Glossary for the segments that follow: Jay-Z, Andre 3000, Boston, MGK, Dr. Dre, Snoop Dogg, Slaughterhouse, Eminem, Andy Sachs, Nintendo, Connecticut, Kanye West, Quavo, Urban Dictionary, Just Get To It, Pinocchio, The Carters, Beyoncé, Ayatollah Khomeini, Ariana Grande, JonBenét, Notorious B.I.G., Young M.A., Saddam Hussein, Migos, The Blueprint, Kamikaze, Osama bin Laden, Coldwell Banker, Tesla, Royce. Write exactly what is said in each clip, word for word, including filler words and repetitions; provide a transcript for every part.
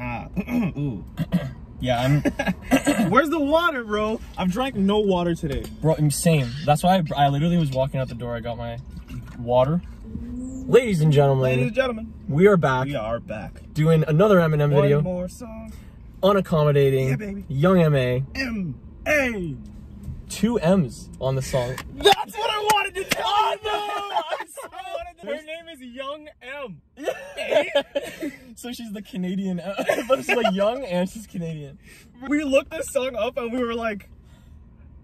ah. Ooh. Yeah, I'm... Where's the water, bro? I've drank no water today. Bro, insane. That's why I, I literally was walking out the door. I got my water. Ladies and gentlemen. Ladies and gentlemen. We are back. We are back. Doing another Eminem One video. One more song. Unaccommodating. Yeah, baby. Young M A. M A. Two M's on the song. That's what I wanted to tell you. Oh, no! I'm so Her name is Young M. So she's the Canadian M. But she's like young and she's Canadian. We looked this song up and we were like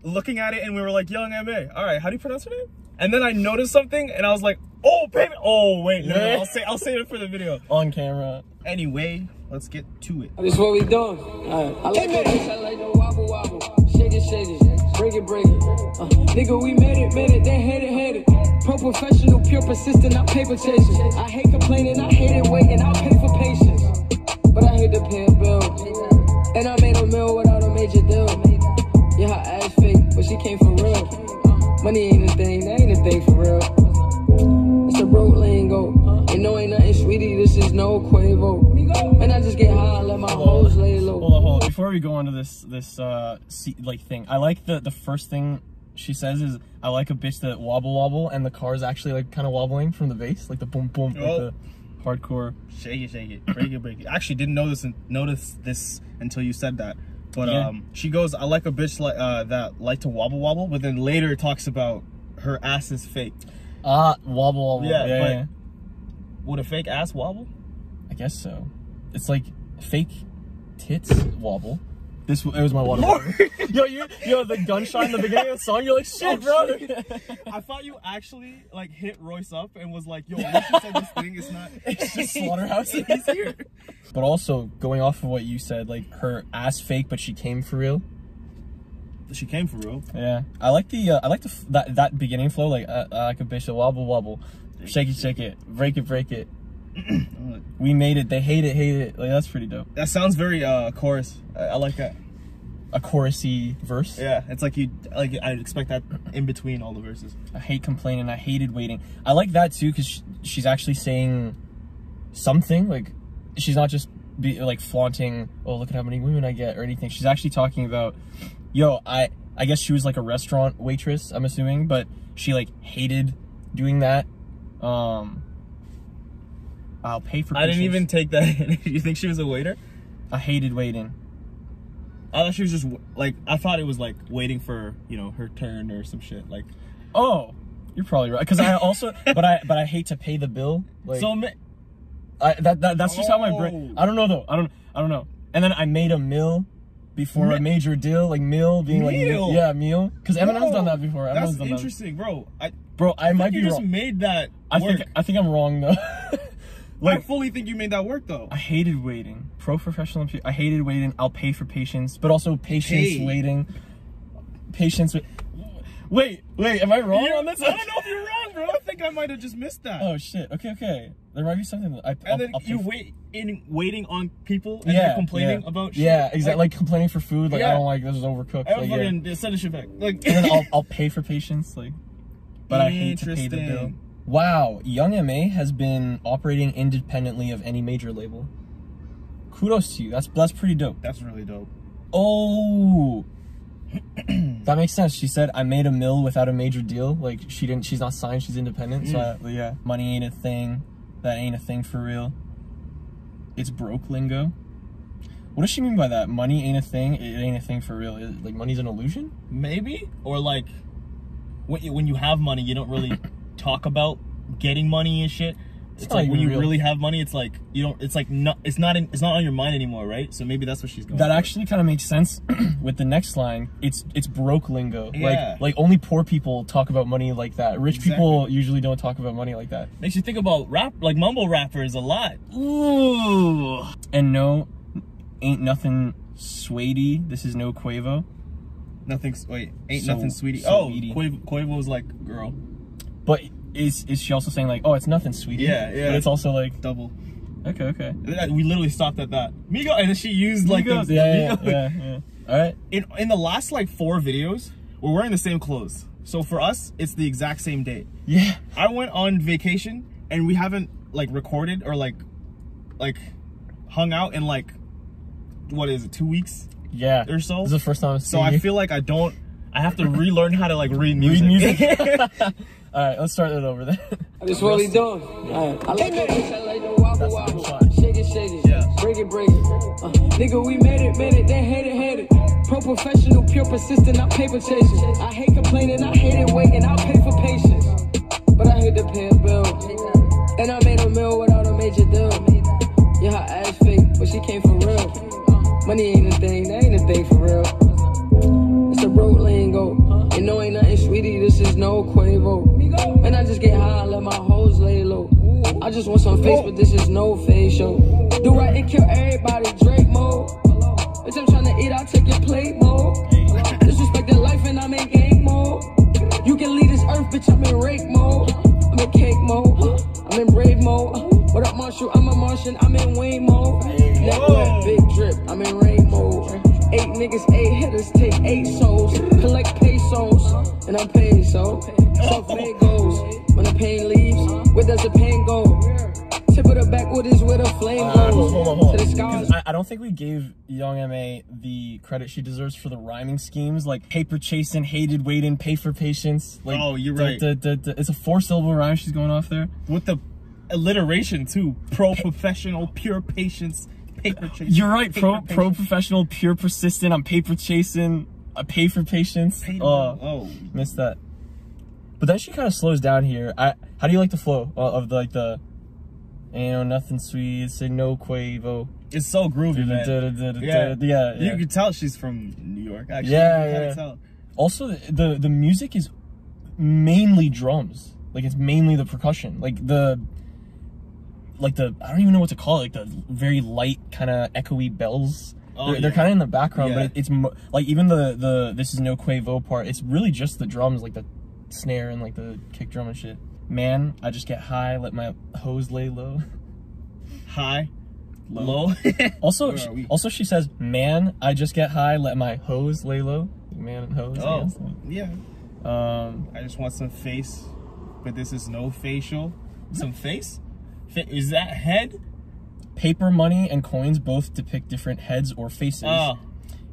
looking at it and we were like, Young M A. Alright, how do you pronounce her name? And then I noticed something and I was like, oh baby. Oh wait, no, no, I'll say I'll save it for the video. On camera. Anyway, let's get to it. This is what we doing. Alright. I like this. I like the wobble wobble. Shake it, shake it. Break it, break it. Uh, nigga, we made it, made it, they hate it, hate it. Professional, pure persistent, I paper chasing. I hate complaining, I hate it waiting, I'll pay for patience. But I hate to pay a bill. And I made a meal without a major deal. Yeah, her ass fake, but she came for real. Money ain't a thing, that ain't a thing for real. It's a broke lingo. And no ain't nothing, sweetie, this is no Quavo. And I just get high, I let my hoes lay low. Hold on, hold on. Before we go on to this, this uh, like thing, I like the, the first thing she says is, I like a bitch that wobble wobble, and the car's actually like kind of wobbling from the bass, like the boom boom, oh. Like the hardcore shake it, shake it, break it, break it. I actually didn't notice notice this until you said that, but yeah. um, she goes, I like a bitch like uh, that like to wobble wobble, but then later talks about her ass is fake. Ah, uh, wobble wobble. Yeah, yeah, but yeah. Would a fake ass wobble? I guess so. It's like fake tits wobble. This it was my water. yo, you, yo, the gunshot in the beginning of the song. You're like, shit, bro. I thought you actually like hit Royce up and was like, yo, what you said this thing is not. It's just slaughterhouse. He's here. But also going off of what you said, like her ass fake, but she came for real. She came for real. Yeah, I like the uh, I like the that that beginning flow, like uh, I like a bitch to wobble wobble, shake it shake it, break it break it. We made it, they hate it, hate it. Like, that's pretty dope. That sounds very uh chorus. I, I like that. A chorusy verse. Yeah, it's like you like I'd expect that in between all the verses. I hate complaining, I hated waiting. I like that too because she, she's actually saying something. Like she's not just be like flaunting, oh look at how many women I get or anything. She's actually talking about, yo, I I guess she was like a restaurant waitress, I'm assuming, but she like hated doing that. Um I'll pay for. I didn't even take that in. You think she was a waiter? I hated waiting. I thought she was just like I thought it was like waiting for you know her turn or some shit. Like, oh, you're probably right. Because I also, but I but I hate to pay the bill. Like, so I, that, that that's just oh. how my brain. I don't know though. I don't I don't know. And then I made a meal before Mi a major deal, like meal being meal. like yeah meal. Because Eminem's done that before. Eminem's that's done interesting, that. bro. I bro I, I might think be you wrong. Just made that. I work. think I think I'm wrong though. Like, I fully think you made that work, though. I hated waiting. Pro professional. I hated waiting. I'll pay for patience, but also patience hey. waiting. Patience. Wait, wait, wait. Am I wrong you're, on this? I don't know if you're wrong, bro. I think I might have just missed that. Oh shit. Okay, okay. There might be something. That I, and I'll, then I'll you wait in waiting on people and yeah, you're complaining yeah. about shit. Yeah, exactly. Like, like complaining for food. Like yeah. I don't like this is overcooked. I don't like, fucking yeah. send the shit back. Like, and then I'll, I'll pay for patience. Like, but I hate to pay the bill. Wow, Young M A has been operating independently of any major label. Kudos to you. That's that's pretty dope. That's really dope. Oh, that makes sense. She said, "I made a mill without a major deal." Like she didn't. She's not signed. She's independent. Mm. So I, yeah, money ain't a thing. That ain't a thing for real. It's broke lingo. What does she mean by that? Money ain't a thing. It ain't a thing for real. It, like money's an illusion? Maybe, or like when you, when you have money, you don't really. Talk about getting money and shit. It's, it's like when you real. really have money, it's like you don't. It's like not. It's not. In, it's not on your mind anymore, right? So maybe that's what she's going. That actually kind of makes sense with the next line. It's it's broke lingo. Yeah. Like like only poor people talk about money like that. Rich exactly. people usually don't talk about money like that. Makes you think about rap, like mumble rappers a lot. Ooh. And no, ain't nothing sweetie. This is no Quavo. Nothing's wait. Ain't so, nothing sweetie. So oh, Quavo, Quavo's like girl. But is is she also saying like, oh, it's nothing, sweetie? Yeah, yeah. But it's also like double. Okay, okay. We literally stopped at that. Migos, and then she used like Migos. The, yeah, the, yeah, yeah, yeah, yeah. All right. In in the last like four videos, we're wearing the same clothes. So for us, it's the exact same day. Yeah. I went on vacation and we haven't like recorded or like, like, hung out in like, what is it, two weeks? Yeah. Or so. This is the first time I've seen So I feel like I don't, I have to relearn how to like read music. Read music. All right, let's start that over then. This is what we doing. All right. I like that. I like the wobble wobble. Shake it, shake it. Yeah. Break it, break it. Uh, nigga, we made it, made it. They hate it, hate it. Pro professional, pure persistent, I paper chasing. I hate complaining, I hate it waiting. I'll pay for patience, but I hate to pay a bill. And I made a meal without a major deal. Yeah, her ass fake, but she came for real. Money ain't a thing, that ain't a thing for real. It's a broke lingo. And no ain't nothing, sweetie, this is no Quavo. And I just get high, I let my hoes lay low. I just want some face, but this is no face show. Do right and kill everybody, Drake mode. Bitch, I'm trying to eat, I'll take your plate mode. Disrespect that life and I'm in gang mode. You can leave this earth, bitch, I'm in rake mode. I'm in cake mode, I'm in brave mode. What up, Marshall? I'm a Martian, I'm in Wayne mode. Network, big drip, I'm in rain mode. Eight niggas, eight hitters, take eight souls. Collect pesos, and I'm paid, so self-made goals. When the pain leaves, where does the pain go? Tip of the back, what is where the flame uh, goes? Hold on, hold on. To the skies. I, I don't think we gave Young M A the credit she deserves for the rhyming schemes, like paper chasing, hated waiting, pay for patience. Like, oh, you're right. The, the, the, the, it's a four-syllable rhyme she's going off there. With the alliteration, too. Pro-professional, pure patience, paper chasing. You're right. Pro-professional, pro pure persistent, I'm paper chasing, I pay for patience. Pay oh, oh, missed that. But then she kind of slows down here. I, how do you like the flow of the, like the... Ain't no nothing sweet, say no Quavo. It's so groovy, man. Da, da, da, da, yeah. Da, yeah, yeah. You can tell she's from New York, actually. Yeah, you yeah. Tell. Also, the, the music is mainly drums. Like, it's mainly the percussion. Like, the... Like, the... I don't even know what to call it. Like, the very light, kind of echoey bells. Oh, they're yeah. they're kind of in the background, yeah. but it, it's... Like, even the, the This Is No Quavo part, it's really just the drums. Like, the snare and, like, the kick drum and shit. Man, I just get high, let my hose lay low. High, low. low. also, she, also she says, "Man, I just get high, let my hose lay low." Man and hose. Oh, yeah. Um, I just want some face, but this is no facial. Some face? Is that head? Paper money and coins both depict different heads or faces. Oh.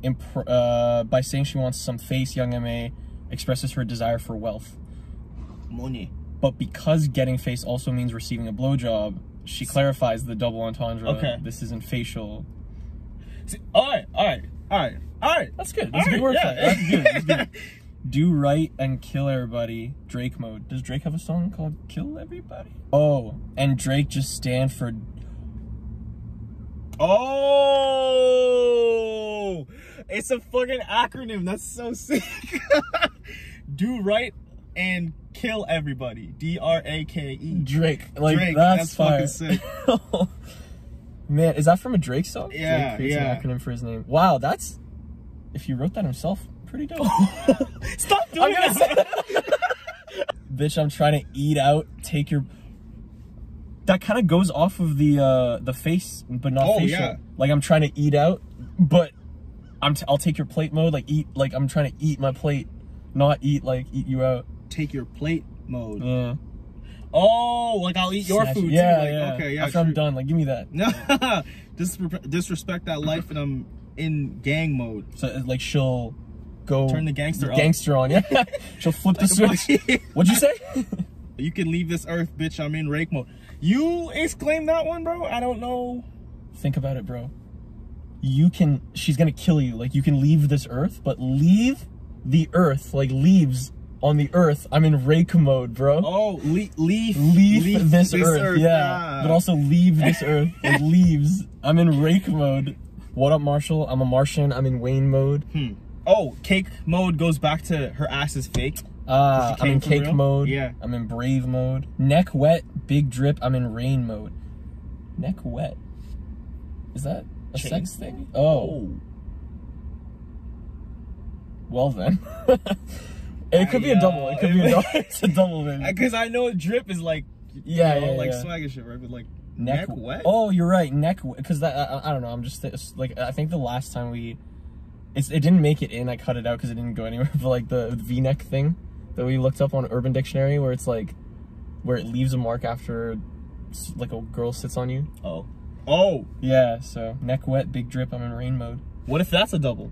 Impr uh, by saying she wants some face, Young M A expresses her desire for wealth. Money. But because getting face also means receiving a blowjob, she clarifies the double entendre. Okay. This isn't facial. See, all right, all right, all right, all right. That's good. That's all a good right, word yeah. for it. That's good. That's good. Do right and kill everybody. Drake mode. Does Drake have a song called Kill Everybody? Oh, and Drake just stand for... Oh! It's a fucking acronym. That's so sick. Do right and... Kill everybody. D R A K E. Drake. Like, Drake. That's, that's fucking sick. Man, is that from a Drake song? Yeah, Drake yeah. An acronym for his name. Wow, that's... If he wrote that himself, pretty dope. Stop doing that! Bitch, I'm trying to eat out, take your... That kind of goes off of the uh, the face, but not oh, facial. Yeah. Like, I'm trying to eat out, but I'm t I'll take your plate mode. Like, eat. Like, I'm trying to eat my plate. Not eat, like, eat you out. Take your plate mode. Uh, oh, like I'll eat your snatch, food yeah, too. Like, yeah. Okay, yeah. After I'm done, like give me that. No, disrespect that life, and I'm in gang mode. So like she'll go turn the gangster the gangster on. Yeah, she'll flip the switch. What'd you say? You can leave this earth, bitch. I'm in rake mode. You exclaim that one, bro. I don't know. Think about it, bro. You can. She's gonna kill you. Like you can leave this earth, but leave the earth like leaves. On the earth, I'm in rake mode, bro. Oh, le leaf, leaf, leaf this, this earth, earth. Yeah. yeah. But also leave this earth, it leaves. I'm in rake mode. What up, Marshall? I'm a Martian. I'm in Wayne mode. Hmm. Oh, cake mode goes back to her ass is fake. Uh, I'm in cake real? mode. Yeah. I'm in brave mode. Neck wet, big drip. I'm in rain mode. Neck wet. Is that a Chain sex thing? Oh. oh. Well then. It could I, be a double. It could be a double. It's a double, man. Because I know drip is like, yeah, you know, yeah, like yeah. swag and shit, right? But like neck, neck wet. Oh, you're right, neck. Because that I, I don't know. I'm just like I think the last time we, it's it didn't make it in. I cut it out because it didn't go anywhere. But like the V-neck thing that we looked up on Urban Dictionary, where it's like, where it leaves a mark after, like a girl sits on you. Oh. Oh. Yeah, so neck wet, big drip, I'm in rain mode. What if that's a double?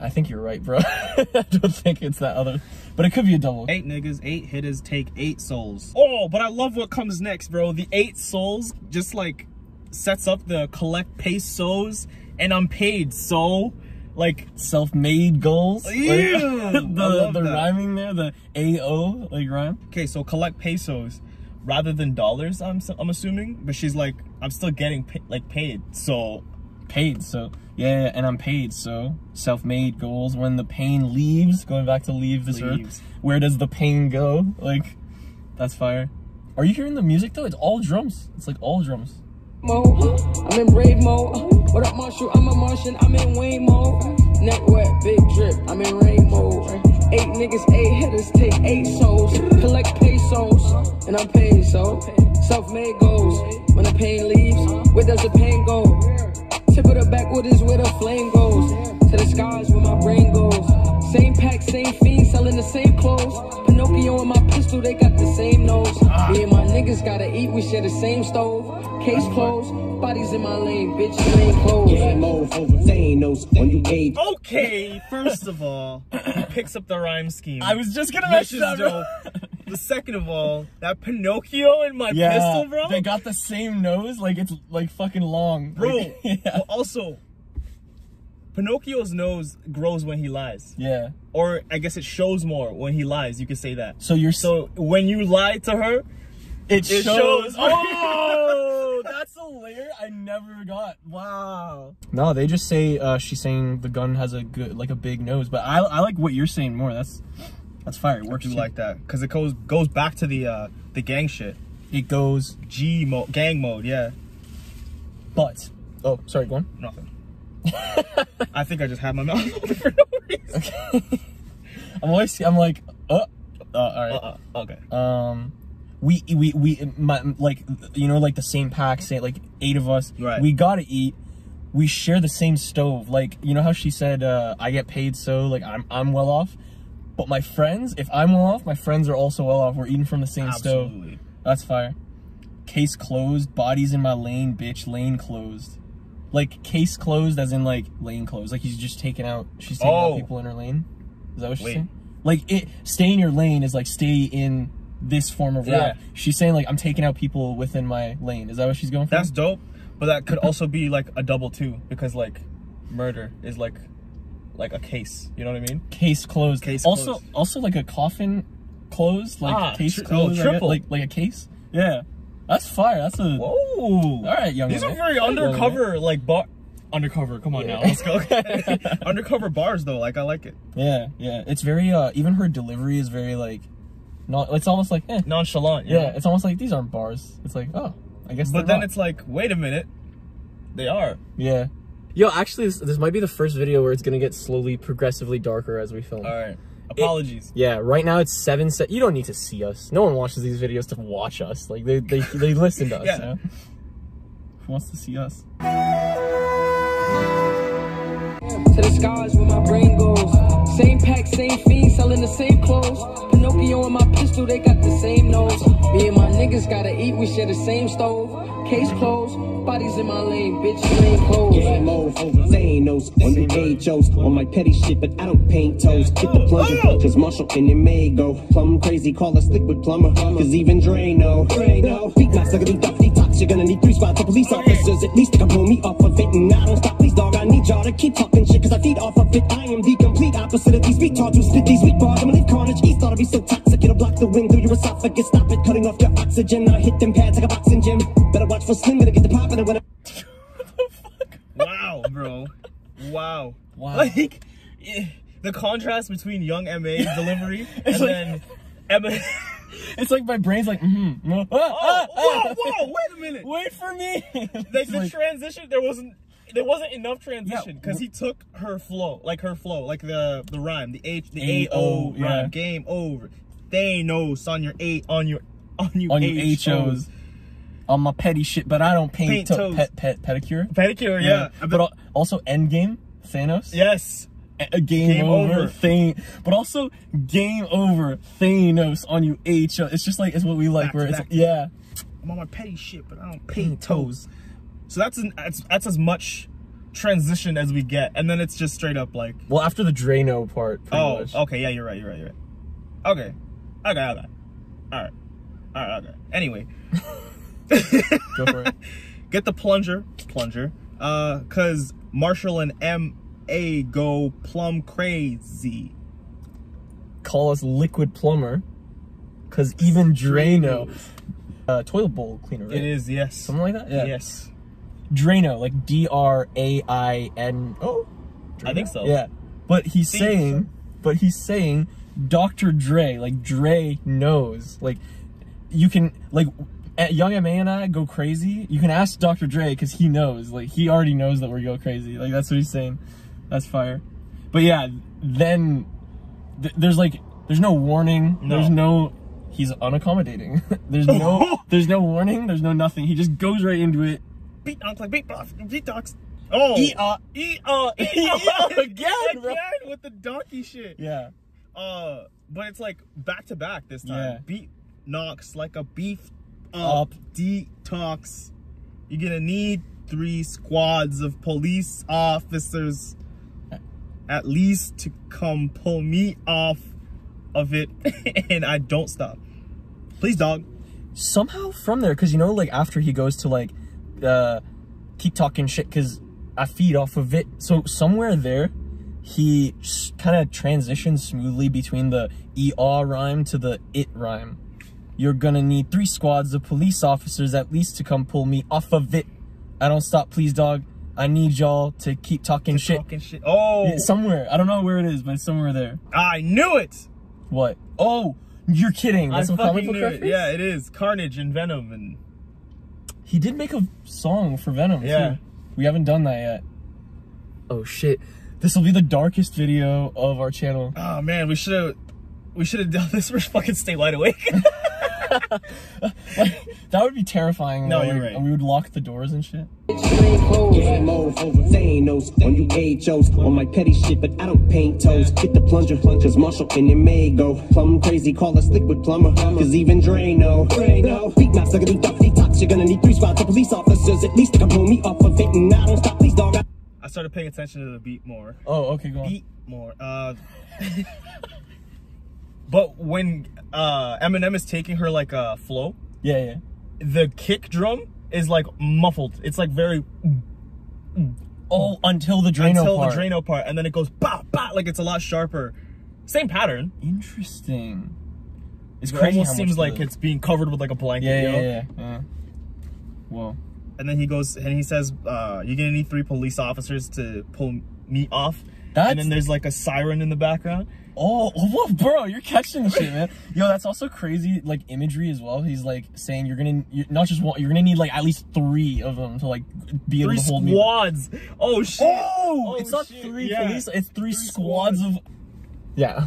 I think you're right, bro. I don't think it's that other, but it could be a double. Eight niggas, eight hitters, take eight souls. Oh, but I love what comes next, bro. The eight souls just like sets up the collect pesos and I'm paid, so like self-made goals. Yeah, like, the, the rhyming there, the A O like rhyme. Okay, so collect pesos rather than dollars, I'm I'm assuming, but she's like, I'm still getting pay, like paid, so. Paid, so yeah, and I'm paid, so self-made goals. When the pain leaves, going back to leave this leaves. earth, where does the pain go? Like, that's fire. Are you hearing the music though? It's all drums. It's like all drums. I'm in braid mode. What up, Marshall? I'm a Martian. I'm in Wayne mode. Neck wet, big drip. I'm in rain mode. Eight niggas, eight hitters, take eight souls. Collect pesos, and I'm paid, so self-made goals. When the pain leaves, where does the pain go? Tip of the backwood is where the flame goes. To the skies where my brain goes. Same pack, same fiend, selling the same clothes. Pinocchio and my pistol, they got the same nose. Me and my niggas gotta eat, we share the same stove. Case closed, bodies in my lane, bitch, they ain't closed. Yeah, move over, they ain't no when you ate. Okay, first of all, he picks up the rhyme scheme. I was just gonna mention that. The second of all, that Pinocchio and my yeah, pistol, bro. They got the same nose, like it's like fucking long, bro. Like, yeah. Well, also, Pinocchio's nose grows when he lies. Yeah. Or I guess it shows more when he lies. You could say that. So you're so when you lie to her, it, it shows. shows. Oh, that's a layer I never got. Wow. No, they just say uh, she's saying the gun has a good, like a big nose, but I I like what you're saying more. That's. That's fire. It works too. Like that because it goes goes back to the uh, the gang shit. It goes G mode, gang mode, yeah. But oh, sorry, go on. Nothing. I think I just had my mouth open for no reason. Okay. I'm always I'm like, uh, uh all right, uh, uh, okay. Um, we we we my, like you know like the same pack, say like eight of us. Right. We gotta eat. We share the same stove. Like you know how she said, uh, I get paid, so like I'm I'm well off. But my friends, if I'm well off, my friends are also well off. We're eating from the same Absolutely. stove. That's fire. Case closed, bodies in my lane, bitch, lane closed. Like, case closed as in, like, lane closed. Like, he's just taking out, she's taking oh. out people in her lane. Is that what she's Wait. saying? Like, it, stay in your lane is, like, stay in this form of rap. Yeah. She's saying, like, I'm taking out people within my lane. Is that what she's going for? That's dope. But that could also be, like, a double, too. Because, like, murder is, like... like a case, you know what I mean? Case closed. Case also, closed. also like a coffin closed, like ah, case closed, oh, triple. Like, like a case. Yeah, that's fire. That's a whoa. All right, young. These man. are very undercover, young like bar. Undercover. Come on yeah. now, let's go. Undercover bars though, like I like it. Yeah, yeah. It's very. Uh, even her delivery is very like, not. It's almost like eh. nonchalant. Yeah. yeah, it's almost like these aren't bars. It's like oh, I guess. But then not. It's like, wait a minute, they are. Yeah. Yo, actually, this, this might be the first video where it's gonna get slowly, progressively darker as we film. All right. Apologies. It, yeah, right now it's seven. Se you don't need to see us. No one watches these videos to watch us. Like they, they, they listen to us. Yeah. You know? Who wants to see us? To the skies where my brain goes. Same pack, same fiend, selling the same clothes. Pinocchio and my pistol, they got the same nose. Me and my niggas gotta eat. We share the same stove. Case closed. Bodies in my lane, bitch, lane closed. Yeah, move over, they ain't no on the H Os, on my petty shit, but I don't paint toes. Get the plunger, cause Marshall and Migos. Plum crazy, call us liquid plumber, cause even Drano. Drano. Feet not sucking these duffy tops, you're gonna need three spots of police officers. At least they can pull me off of it, and I don't stop, please, dog. I need y'all to keep talking shit, cause I feed off of it. I am the complete opposite of these retards who spit these weak bars. I'm gonna leave Carnage East, thought I'd be so toxic, it'll block the wind through your esophagus. Stop it, cutting off your oxygen. I hit them pads like a boxing gym. Better watch for Slim, gonna get the poppin'. What the fuck? Wow, bro. Wow. Wow. Like, the contrast between Young M A's delivery and like, then Eminem. It's like my brain's like, mm-hmm. Oh, oh, whoa, whoa, wait a minute. Wait for me. Like, the like, transition, there wasn't there wasn't enough transition because yeah. he took her flow, like her flow, like the, the rhyme, the H, the A O rhyme, yeah. Game over. They know on your A, on your, on you on H Os. On my petty shit, but I don't paint, paint to pet, pet, pedicure. Pedicure, yeah. yeah. But also endgame, Thanos. Yes. A game, game over, over. Thanos. But also game over, Thanos on you H O. It's just like, it's what we like. Back where it's like, yeah. I'm on my petty shit, but I don't paint toes. So that's an, that's, that's as much transition as we get, and then it's just straight up like. Well, after the Drano part. Oh, much. Okay, yeah, you're right, you're right, you're right. Okay, okay, okay, all right, all right, okay. Anyway, go for it. Get the plunger, plunger, uh, cause Marshall and M A go plum crazy. Call us liquid plumber, cause even Drano, uh, toilet bowl cleaner. Right? It is, yes. Something like that. Yeah. Yes. Drano, like D R A I N O? Drano? I think so. Yeah. But he's Think saying, so. but he's saying Doctor Dre, like Dre knows. Like, you can, like, Young M A and I go crazy. You can ask Doctor Dre because he knows. Like, he already knows that we're going crazy. Like, that's what he's saying. That's fire. But yeah, then th there's like, there's no warning. No. There's no, he's unaccommodating. There's no, there's no warning. There's no nothing. He just goes right into it. Beatbox, like beatbox, beatbox. Oh, e uh, e uh, e uh, again, again with the donkey shit. Yeah. Uh, but it's like back to back this time. Yeah. Beat knocks like a beef up, up detox. You're gonna need three squads of police officers, at least, to come pull me off of it, and I don't stop. Please, dog. Somehow from there, because you know, like after he goes to like. Uh, keep talking shit because I feed off of it. So somewhere there, he kind of transitions smoothly between the E R rhyme to the it rhyme. You're gonna need three squads of police officers at least to come pull me off of it. I don't stop, please, dog. I need y'all to keep talking to shit. Talking shit. Oh, it's somewhere. I don't know where it is, but it's somewhere there. I knew it. What? Oh, you're kidding. That's I some fucking knew it. Yeah, it is. Carnage and Venom and. He did make a song for Venom, yeah. too. We haven't done that yet. Oh, shit. This will be the darkest video of our channel. Oh, man. We should have we should have done this. We're fucking stay wide awake. Like, that would be terrifying. No, like, you're right. And we would lock the doors and shit. Thanos on you H Os on my petty shit, but I don't paint toes. Get the plunger, plungers, Marshall and M A go plum crazy, call us liquid plumber, cause even Drano, Drano. Beat knots, I gonna need tops, you're gonna need three spots of police officers, at least to come pull me off of it, and I don't stop, please dog. I started paying attention to the beat more. Oh, okay, go on. Beat more, uh... But when uh, Eminem is taking her like a uh, flow, yeah, yeah, the kick drum is like muffled. It's like very oh until the Drano until part. the Drano part, and then it goes bah bah, like it's a lot sharper. Same pattern. Interesting. It's it crazy. Almost seems like it's being covered with like a blanket. Yeah, you know? yeah, yeah. Uh, Whoa. And then he goes and he says, uh, "You're gonna need three police officers to pull me off." That's and then there's like a siren in the background. Oh, well, bro, you're catching shit, man. Yo, that's also crazy, like, imagery as well. He's, like, saying you're gonna, you're not just one, you're gonna need, like, at least three of them to, like, be able three to hold me. Three squads! Oh, shit! Oh, oh it's not shit. three yeah. police, it's three, three squads, squads of... Yeah.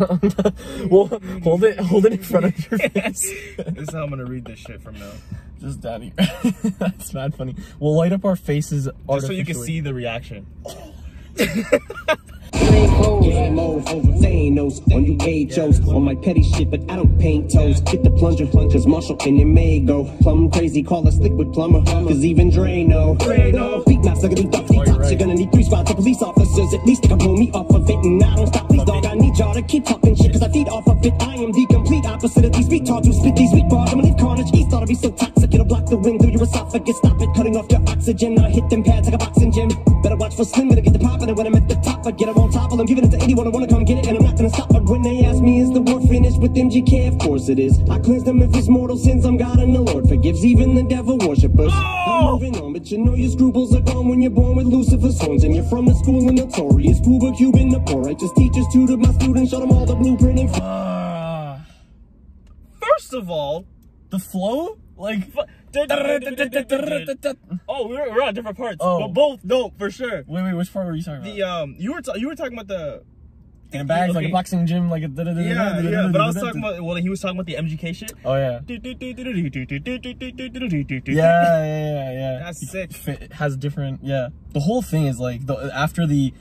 Well, hold it, hold it in front of your face. This is how I'm gonna read this shit from now. Just down here. That's mad funny. We'll light up our faces artificially. Just so you can see the reaction. Thanos on you H Os on my petty shit, but I don't paint toes. Get the plunger, plungers, Marshall and M A go plum crazy, call us liquid plumber, cause even Drano, Drano. Beat knots, I gonna need ducks, tops, you're gonna need three spots of police officers, at least to come pull me off of it, and I don't stop, please dog, I need y'all to keep talking shit, cause I feed off of it, I am the complete opposite of these retards who spit these weak bars, I'm gonna leave carnage, east ought to be so toxic, it'll block the wind through your esophagus, stop it, cutting off your oxygen, I hit them pads like a boxing gym, better watch for slim, better get the pop, and when I'm at the top, I get up on top, I'm giving it to anyone who wanna come get it, and I'm not gonna stop. But when they ask me, is the war finished with M G K? Of course it is. I cleanse them of his mortal sins. I'm God and the Lord forgives even the devil worshippers. Oh! I'm moving on, but you know your scruples are gone when you're born with Lucifer's horns, and you're from the school of Notorious B I G Cuban, the Poor Righteous Teachers, tutored my students, showed them all the blueprint. And uh, first of all, the flow, like. Oh, we're, we're on different parts, oh. but both dope for sure. Wait, wait, which part were you talking about? The um, you were you were talking about the in bags like a boxing gym, like a da da da. Yeah, yeah. But I was talking about well, he was talking about the M G K shit. Oh yeah. Yeah, yeah, yeah. That's sick. It has different. Yeah, the whole thing is like the after the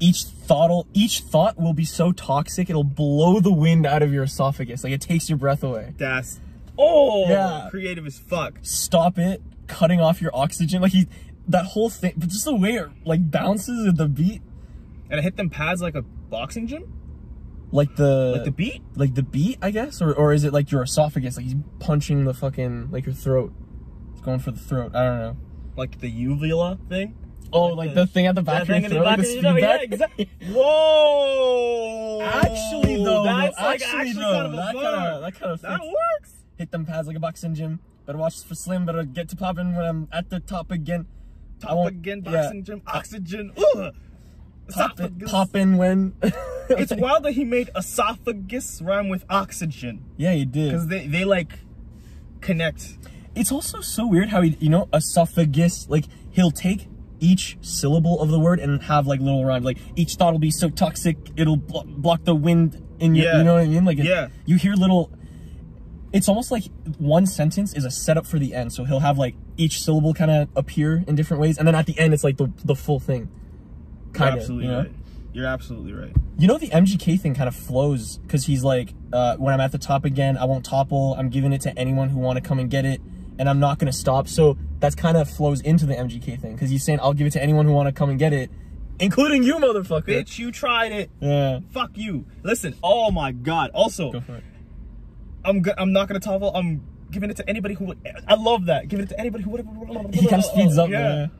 each thought'll each thought will be so toxic it'll blow the wind out of your esophagus, like it takes your breath away. That's. Oh, yeah. Creative as fuck. Stop it, cutting off your oxygen. Like he, that whole thing, but just the way it like bounces with the beat. And it hit them pads like a boxing gym? Like the like the beat? Like the beat, I guess? Or or is it like your esophagus? Like he's punching the fucking, like your throat. It's going for the throat. I don't know. Like the uvula thing? Oh, like, like the, the thing at the back of your throat? Like the speed back? Yeah, exactly. Whoa! Actually, though. That's like actually, actually kind of a fun. That kind of That works. Hit them pads like a boxing gym. Better watch for slim. Better get to popping when I'm at the top again. Top again, boxing yeah. gym, oxygen. Ugh. Esophagus. Pop in when it's wild that he made esophagus rhyme with oxygen. Yeah, he did, because they, they like connect. It's also so weird how he, you know, esophagus, like he'll take each syllable of the word and have like little rhymes, like each thought will be so toxic it'll blo block the wind in your, yeah. you know what I mean, like yeah. you hear little, it's almost like one sentence is a setup for the end, so he'll have like each syllable kind of appear in different ways, and then at the end it's like the, the full thing. You're absolutely right. You're absolutely right. You know, the M G K thing kind of flows because he's like, uh, when I'm at the top again, I won't topple. I'm giving it to anyone who want to come and get it, and I'm not going to stop. So that kind of flows into the M G K thing because he's saying, I'll give it to anyone who want to come and get it, including you, motherfucker. Bitch, you tried it. Yeah. Fuck you. Listen, oh my God. Also, go for it. I'm, go I'm not going to topple. I'm giving it to anybody who would. I love that. Giving it to anybody who would. He kind of speeds up. Yeah. Man.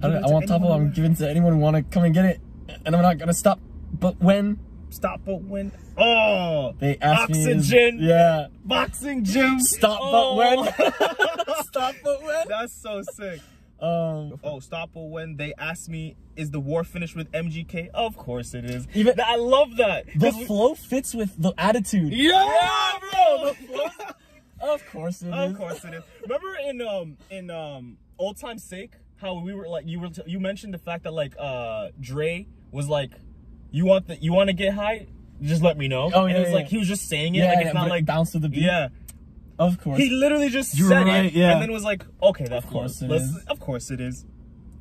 I, don't, I want top of I'm giving to anyone who want to come and get it, and I'm not gonna stop. But when stop, but when oh, they asked oxygen, me is, yeah, boxing gym. Stop, oh. but when stop, but when that's so sick. Um, oh, stop, but when they asked me, is the war finished with M G K? Of course it is. Even I love that. The flow fits with the attitude. Yeah, yeah bro. The flow, of course it of is. Of course it is. Remember in um in um old time's sake. How we were like you were t you mentioned the fact that like uh Dre was like, you want the you want to get high, just let me know. Oh yeah, and it was yeah, like yeah. he was just saying it yeah, like it's yeah, not like it bounce to the beat. Yeah, of course. He literally just You're said right, it yeah. and then was like, okay, that's of course cool. it Let's, is. Of course it is.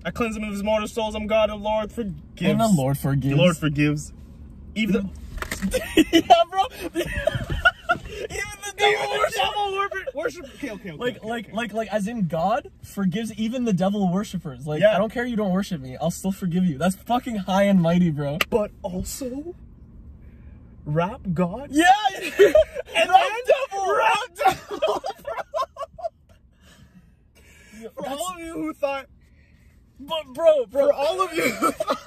I cleanse him of his mortal souls. I'm God. The Lord forgives. And the Lord forgives. The Lord forgives. Even the yeah, bro. Even the devil worshippers. Worship. Okay, okay, okay, like, okay, like, okay. like, like, as in God forgives even the devil worshippers. Like, yeah. I don't care you don't worship me. I'll still forgive you. That's fucking high and mighty, bro. But also, rap God. Yeah. And rap devil. Rap devil. Bro. For That's... all of you who thought, but bro, bro, for all of you who thought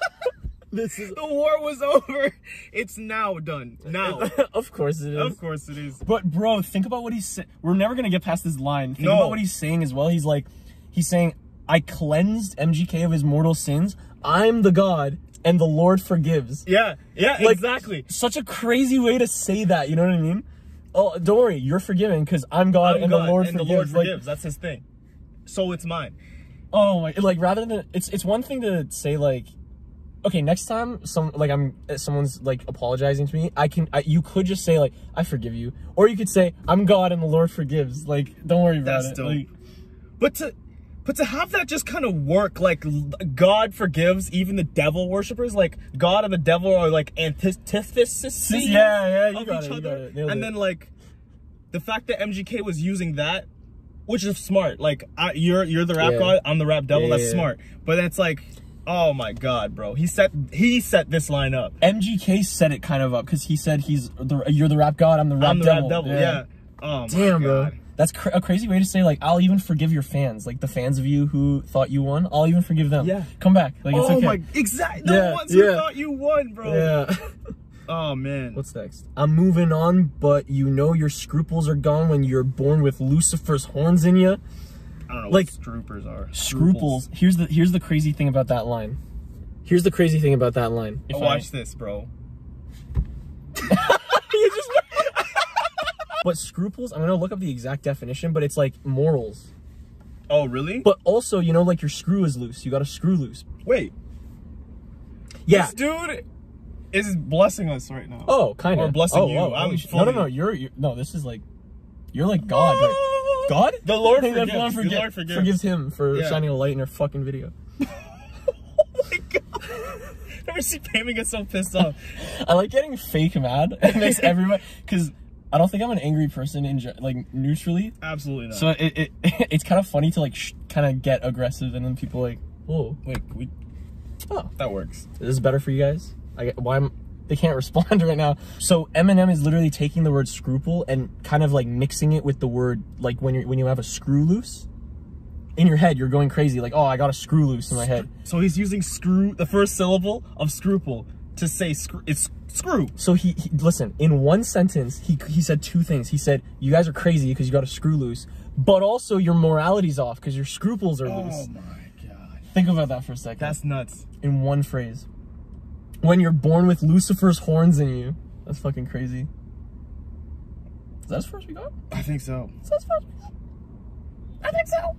this is the war was over, it's now done. Now. Of course it is. Of course it is. But bro, think about what he's saying. We're never gonna get past this line. Think no. about what he's saying as well. He's like, he's saying, I cleansed M G K of his mortal sins. I'm the God and the Lord forgives. Yeah, yeah, like, exactly. Such a crazy way to say that, you know what I mean? Oh, don't worry, you're forgiven because I'm God I'm and God, the Lord and forgives. The Lord forgives. Like, that's his thing. So it's mine. Oh my, like rather than, it's it's one thing to say like, okay, next time some like I'm someone's like apologizing to me, I can I, you could just say like, I forgive you, or you could say I'm God and the Lord forgives. Like, don't worry about That's it. Dope. Like, but to but to have that just kind of work, like God forgives even the devil worshippers, like God and the devil are like antithesis yeah, yeah, of each it, other, and it. Then like the fact that M G K was using that, which is smart. Like I, you're you're the rap yeah. God, I'm the rap devil. Yeah, That's yeah. smart. But it's like, oh my God, bro! He set he set this line up. M G K set it kind of up because he said he's the you're the rap god, I'm the rap I'm the devil. Rap devil. Yeah. yeah. Oh my Damn, God. bro. That's cr a crazy way to say like, I'll even forgive your fans, like the fans of you who thought you won. I'll even forgive them. Yeah. Come back. Like, it's oh okay. my, exactly. The yeah. ones who yeah. thought you won, bro. Yeah. Oh man. What's next? I'm moving on, but you know your scruples are gone when you're born with Lucifer's horns in you. I don't know like, what scruples are. Scruples. Here's the here's the crazy thing about that line. Here's the crazy thing about that line. If oh, I... Watch this, bro. You just... But scruples, I'm gonna look up the exact definition, but it's like morals. Oh, really? But also, you know, like your screw is loose. You got a screw loose. Wait. Yeah. This dude is blessing us right now. Oh, kind of. Or blessing oh, you. Oh, I'm no, no, no. You're, you're no. This is like, you're like God. Oh! Like, God? The Lord, forgives. Lord forgives. The Lord forgives. forgives him for yeah. shining a light in her fucking video. Oh my God. Never see Peyman get so pissed off. I like getting fake mad. It makes everybody, because I don't think I'm an angry person in like neutrally. Absolutely not. So it, it it's kind of funny to like sh kind of get aggressive, and then people like, oh wait, we, oh that works. Is this better for you guys? I why am, they can't respond right now. So Eminem is literally taking the word scruple and kind of like mixing it with the word like when you when you have a screw loose. In your head, you're going crazy, like, oh, I got a screw loose in my head. So he's using screw, the first syllable of scruple, to say screw. It's screw. So he, he listen, in one sentence, he he said two things. He said, you guys are crazy because you got a screw loose, but also your morality's off because your scruples are oh loose. Oh my God. Think about that for a second. That's nuts. In one phrase. When you're born with Lucifer's horns in you. That's fucking crazy. Is that as far as we got? I think so. Is that as far as we got? I think so.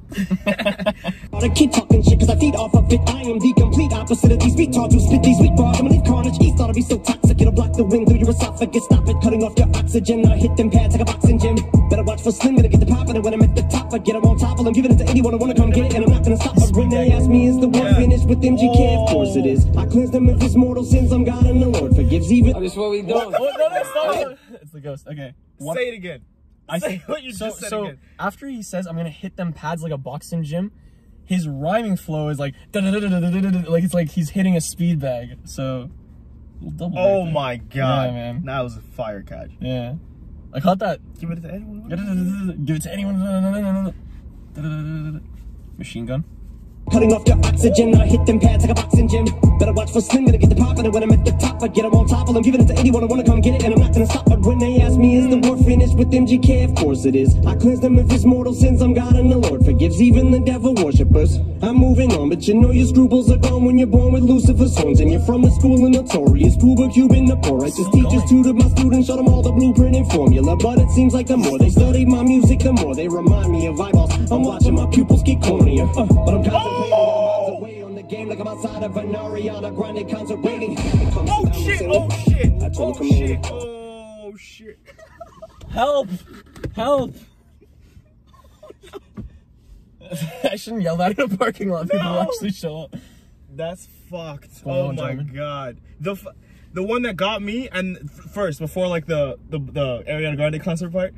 I keep talking shit because I feed off of it. I am the complete opposite of these retards who spit these weak bars. I'm gonna leave Carnage. East ought to be so toxic. It'll block the wind through your esophagus. Stop it, cutting off your oxygen. I hit them pads like a boxing gym. Better watch for slim. Gonna get the pop. And when I'm at the top, I get them on top. I'm giving it to anyone who wanna come get it. And I'm not gonna stop. When they ask me, is the war yeah. finished with M G K? Oh. Of course it is. I cleanse them of his mortal sins. I'm God and the Lord forgives even. Oh, this is what we do. What? Oh, no, that's not it's the ghost. Okay. What? Say it again. I say what you so, just said so again. After he says I'm gonna hit them pads like a boxing gym, his rhyming flow is like da da da da da da da, like it's like he's hitting a speed bag. So double oh right my God, yeah, man, that was a fire catch. Yeah, I caught that. Give it to anyone. Give it to anyone. Machine gun. Cutting off your oxygen, I hit them pads like a boxing gym. Better watch for slim, gonna get the pop. And when I'm at the top, I get them on top. Well, I'm giving it to anyone who wanna come get it. And I'm not gonna stop. But when they ask me, is the war finished with M G K? Of course it is. I cleanse them of his mortal sins. I'm God and the Lord forgives even the devil worshippers. I'm moving on, but you know your scruples are gone when you're born with Lucifer's horns. And you're from the school of Notorious, Cuba, Cuban, the Poor Righteous Teachers. Tutored my students, showed them all the blueprint and formula. But it seems like the more they study my music, the more they remind me of eyeballs. I'm watching my pupils get cornier, uh, but I'm constantly away on the game like I'm outside of an Ariana Grande concert waiting. Oh shit, oh shit, oh shit, oh shit. Help, help. I shouldn't yell that in a parking lot. People no. actually show up. That's fucked. Oh, oh my God. The f the one that got me, and first, before like the, the, the Ariana Grande concert part,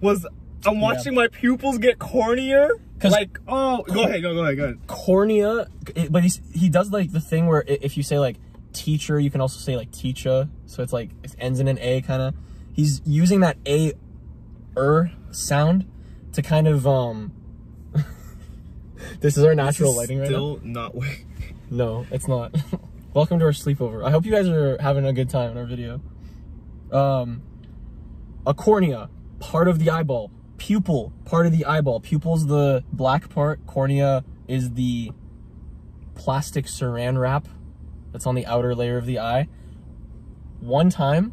was I'm watching yeah. my pupils get cornier. Like, oh, go ahead, go, go ahead, go ahead. Cornea, it, but he's, he does, like, the thing where if you say, like, teacher, you can also say, like, teacher. So it's, like, it ends in an A, kind of. He's using that A-er sound to kind of, um... this is our natural is lighting right now. Still not way. No, it's not. Welcome to our sleepover. I hope you guys are having a good time in our video. Um, a cornea, part of the eyeball. Pupil, part of the eyeball. Pupil's the black part. Cornea is the plastic saran wrap that's on the outer layer of the eye. One time,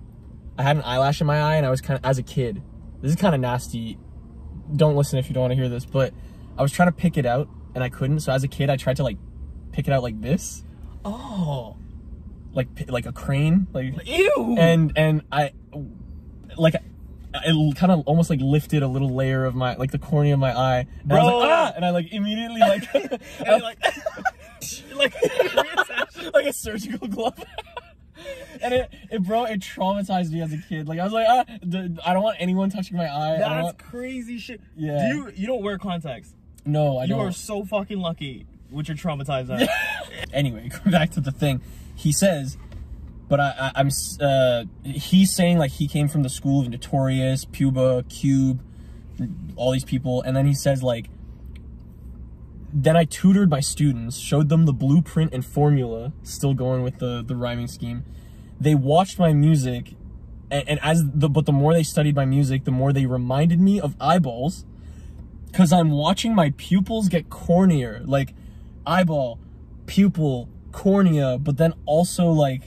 I had an eyelash in my eye, and I was kind of, as a kid, this is kind of nasty. Don't listen if you don't want to hear this, but I was trying to pick it out, and I couldn't. So as a kid, I tried to, like, pick it out like this. Oh. Like, like a crane. Like, ew. And, and I, like... it kind of almost like lifted a little layer of my, like the cornea of my eye. And bro. I was like, ah! And I like immediately like, and I, like, like, like a surgical glove. And it, it, bro, it traumatized me as a kid. Like I was like, ah, I don't want anyone touching my eye. That's want... crazy shit. Yeah. Do you, you don't wear contacts. No, I you don't. You are so fucking lucky with your traumatized eye. Anyway, go back to the thing. He says, but I, I, I'm, uh, he's saying like he came from the school of Notorious, Puba, Cube, all these people. And then he says like, then I tutored my students, showed them the blueprint and formula, still going with the, the rhyming scheme. They watched my music and, and as the, but the more they studied my music, the more they reminded me of eyeballs because I'm watching my pupils get cornier, like eyeball, pupil, cornea, but then also like,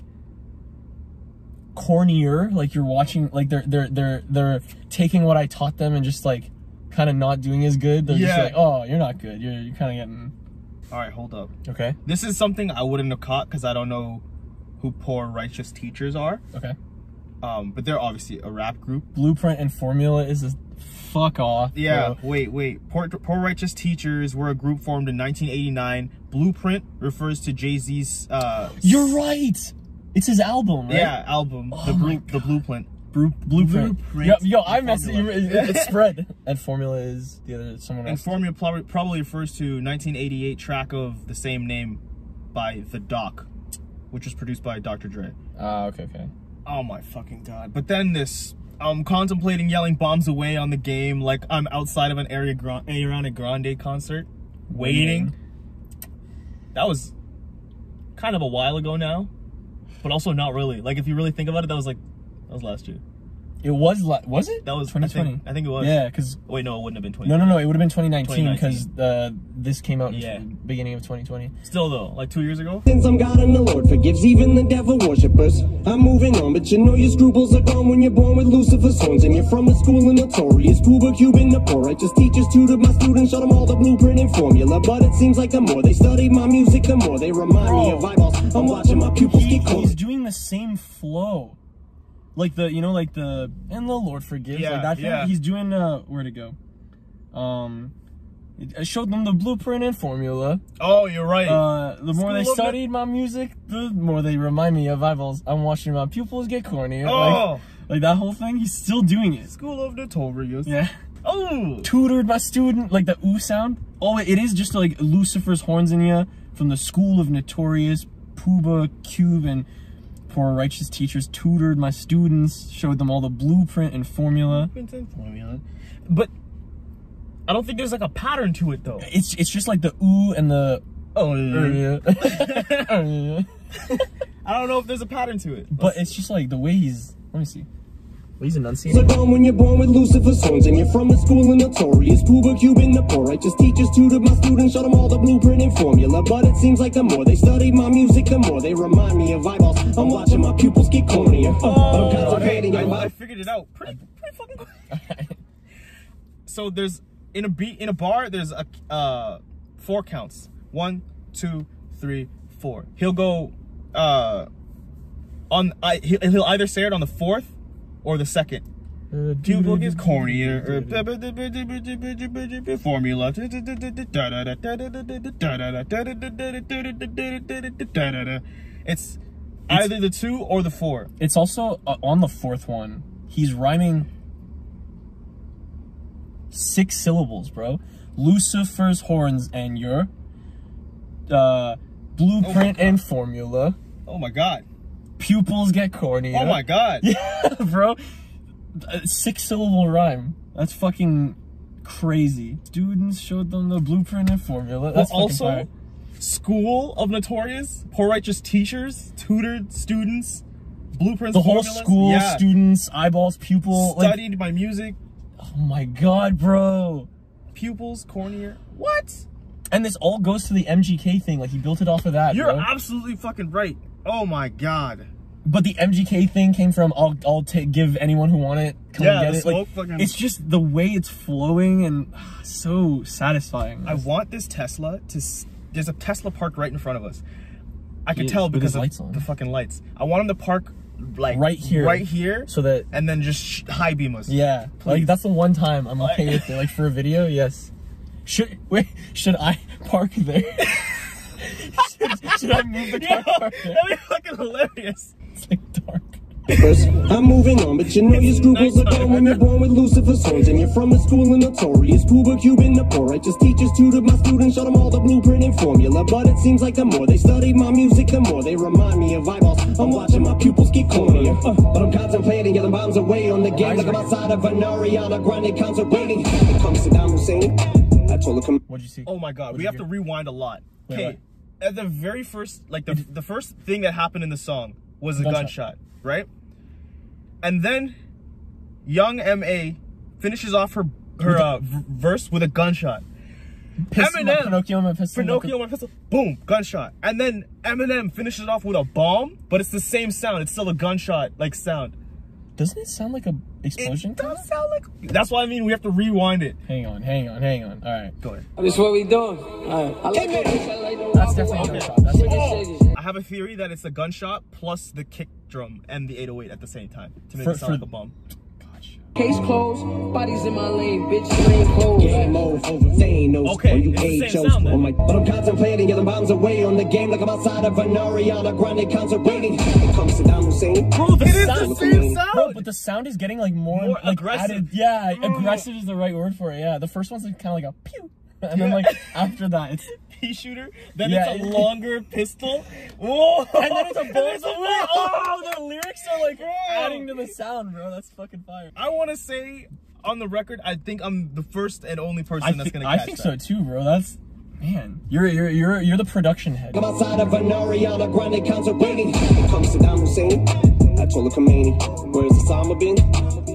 cornier, like you're watching, like they're they're they're they're taking what I taught them and just like kind of not doing as good. They're yeah. just like, oh, you're not good. You're you're kind of getting. All right, hold up. Okay. This is something I wouldn't have caught because I don't know who Poor Righteous Teachers are. Okay. Um, but they're obviously a rap group. Blueprint and formula is a fuck off. Yeah. Bro. Wait, wait. Poor Poor Righteous Teachers were a group formed in nineteen eighty-nine. Blueprint refers to Jay-Z's. Uh, you're right. It's his album, right? Yeah, album. Oh the, blue, the Blueprint. Blueprint. Blueprint. Yo, yo I messed it. It's spread. And formula is the other someone else. And formula probably, probably refers to nineteen eighty-eight track of the same name by The Doc, which was produced by Doctor Dre. Ah, uh, okay, okay. Oh my fucking god! But then this, I'm contemplating yelling "Bombs Away" on the game, like I'm outside of an Ariana Grande concert, waiting. waiting. That was kind of a while ago now, but also not really. Like if you really think about it, that was like. That was last year. It was la was it? That was twenty twenty. I think, I think it was. Yeah, because wait, no, it wouldn't have been twenty. No, no, no, it would have been twenty nineteen because uh, this came out in yeah. the beginning of twenty twenty. Still though, like two years ago. Since I'm God and the Lord forgives even the devil worshippers. I'm moving on, but you know your scruples are gone when you're born with Lucifer's horns and you're from a school in Notorious Cuba, Cuban, the Poor Righteous Teachers tutored my students, showed them all the blueprint and formula. But it seems like the more they study my music, the more they remind Bro. me of eyeballs. I'm watching my pupils he, get cold. He's doing the same flow. Like the, you know, like the, and the Lord forgives. Yeah, like that thing, yeah. He's doing, uh, where'd it go? Um, I showed them the blueprint and formula. Oh, you're right. Uh, the more they studied my music, the more they remind me of eyeballs. I'm watching my pupils get corny. Oh! Like, like that whole thing, he's still doing it. School of Notorious. Yeah. Oh! Tutored my student, like the ooh sound. Oh, it is just like Lucifer's horns in you from the School of Notorious, Puba, Cube, and... Poor Righteous Teachers tutored my students, showed them all the blueprint and formula. Blueprint and formula. But I don't think there's like a pattern to it though. It's it's just like the ooh and the oh yeah. I don't know if there's a pattern to it. But it's just like the way he's let me see. He's enunciating. So when you're born with Lucifer's horns and you're from a school in Notorious Cuba, Cuban, the Poor Righteous Teachers tutored my students, showed them all the blueprint and formula. But it seems like the more they studied my music, the more they remind me of eyeballs. I'm watching my pupils get cornier. Oh, I'm constipating your life. I figured it out. Pretty, pretty fucking good. So there's in a beat in a bar. There's a uh, four counts. One, two, three, four. He'll go uh, on. I, he'll either say it on the fourth. Or the second. Uh, Pupil gets cornier. Or formula. It's either the two or the four. It's also uh, on the fourth one. He's rhyming six syllables, bro. Lucifer's horns and your uh, blueprint oh and formula. Oh my god. Pupils get corny. Oh my god. Yeah, bro. Six syllable rhyme. That's fucking crazy. Students showed them the blueprint and formula. That's well, also, fire. School of Notorious, Poor Righteous Teachers, tutored students, blueprints. The whole formulas. School, yeah. Students, eyeballs, pupil. Studied like, my music. Oh my god, bro. Pupils, cornier. What? And this all goes to the M G K thing. Like he built it off of that. You're bro. absolutely fucking right. Oh my god. But the M G K thing came from I'll I'll take give anyone who want it. Come yeah, and get it. Like, fucking... It's just the way it's flowing and uh, so satisfying. I want this Tesla to s there's a Tesla parked right in front of us. I can yeah, tell because of on. the fucking lights. I want him to park like right here. Right here so that and then just sh high beam us. Yeah. Please. Like that's the one time I'm okay with it. Like for a video, yes. Should wait, should I park there? Should I move the car? Yo, that'd be fucking hilarious. It's like dark. I'm moving on, but you know your scruples are gone when you're born with Lucifer's horns and you're from a school in Notorious Cuba, Cuban, the Poor Righteous Teachers tutored my students, showed them all the blueprint and formula. But it seems like the more they studied my music, the more they remind me of eyeballs. I'm watching my pupils get cornier, uh, but I'm contemplating yelling bombs away on the game like I'm outside of an Ariana Grande concert waiting. Here comes Saddam Hussein. I told him. What'd you see? Oh my god, we have to rewind a lot. Okay. At the very first, like the the first thing that happened in the song was a gunshot, gunshot right? And then Young M A finishes off her her uh, verse with a gunshot. Pistol, Eminem, Pinocchio, my pistol, Pinocchio, my pistol. Boom, gunshot. And then Eminem finishes off with a bomb, but it's the same sound. It's still a gunshot like sound. Doesn't it sound like a explosion? It does sound like. That's what I mean. We have to rewind it. Hang on, hang on, hang on. All right, go ahead. This is what we doing. All right. I like it. That's definitely a gunshot. That's oh. I have a theory that it's a gunshot plus the kick drum and the eight oh eight at the same time to make for, it sound for, like a bomb. Gotcha. Case closed, bodies in my lane, bitch, you ain't closed. Yeah, move over, Thanos, okay, or you ain't chose. On my, but I'm contemplating, yelling bombs away on the game like I'm outside of an Ariana Grande concert waiting. It comes to Saddam Hussein. Bro, the sound, the sound. Bro, but the sound is getting like more, more like, aggressive. Added, yeah, mm. aggressive is the right word for it, yeah. The first one's like, kind of like a pew, and yeah. then like after that, it's... shooter, then yeah, it's a it, longer it, pistol. Whoa! And then it's a bullet. Oh, the lyrics are like Whoa. adding to the sound, bro. That's fucking fire. I want to say on the record, I think I'm the first and only person I that's gonna. Catch I think that. so too, bro. That's man. You're you're you're you're the production head. I'm outside of an Ariana Grande concert waiting. Here comes Saddam Hussein. I told Khomeini, where's Osama bin?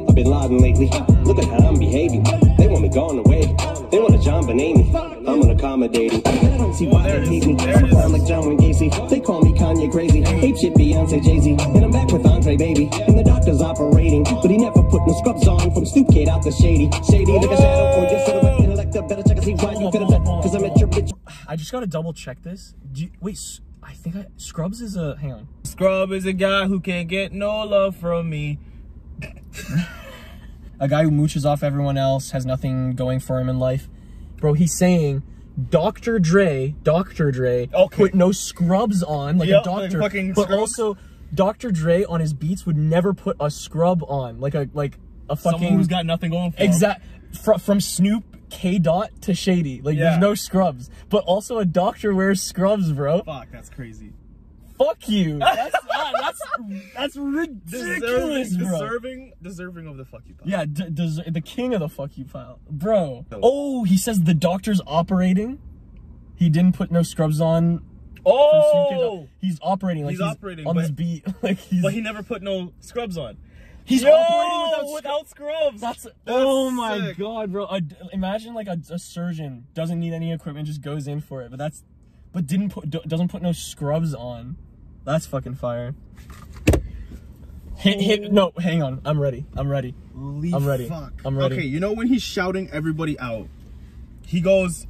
I've been lying lately. Look at how I'm behaving. They want me gone away. They want to JonBenét. I'm unaccommodating. I don't see why oh, they hate me. I sound like John Wayne Gacy. They call me Kanye crazy. Ape shit Beyonce, Jay-Z. And I'm back with Andre Baby. And the doctor's operating, but he never put no scrubs on. From Snoop Kid out the shady. Shady like a shadow for your silhouette. Intellect, better check and see why you could have left. Because I'm at your bitch. I just got to double check this. Do you, wait, I think I, Scrubs is a... Hang on. Scrub is a guy who can't get no love from me. A guy who mooches off everyone else, has nothing going for him in life. Bro, he's saying Doctor Dre, Doctor Dre, okay. put no scrubs on, like yep, a doctor, like fucking but scrubs. Also Doctor Dre on his beats would never put a scrub on, like a like a fucking- Someone who's got nothing going for exact, him. Fr from Snoop, K-Dot to Shady, like yeah. there's no scrubs. But also a doctor wears scrubs, bro. Fuck, that's crazy. Fuck you. That's uh, that's that's ridiculous, deserving, bro. Deserving, deserving of the fuck you pile. Yeah, d des the king of the fuck you pile, bro. Oh, he says the doctor's operating. He didn't put no scrubs on. Oh, he's operating. Like he's, he's operating on but, this beat. Like he's. But he never put no scrubs on. He's Yo, operating without, without scrubs. That's, that's oh my sick. god, bro. A, imagine like a, a surgeon doesn't need any equipment, just goes in for it. But that's, but didn't put doesn't put no scrubs on. That's fucking fire. Hit, hit, no, hang on. I'm ready. I'm ready. Holy I'm ready. Fuck. I'm ready. Okay, you know when he's shouting everybody out, he goes,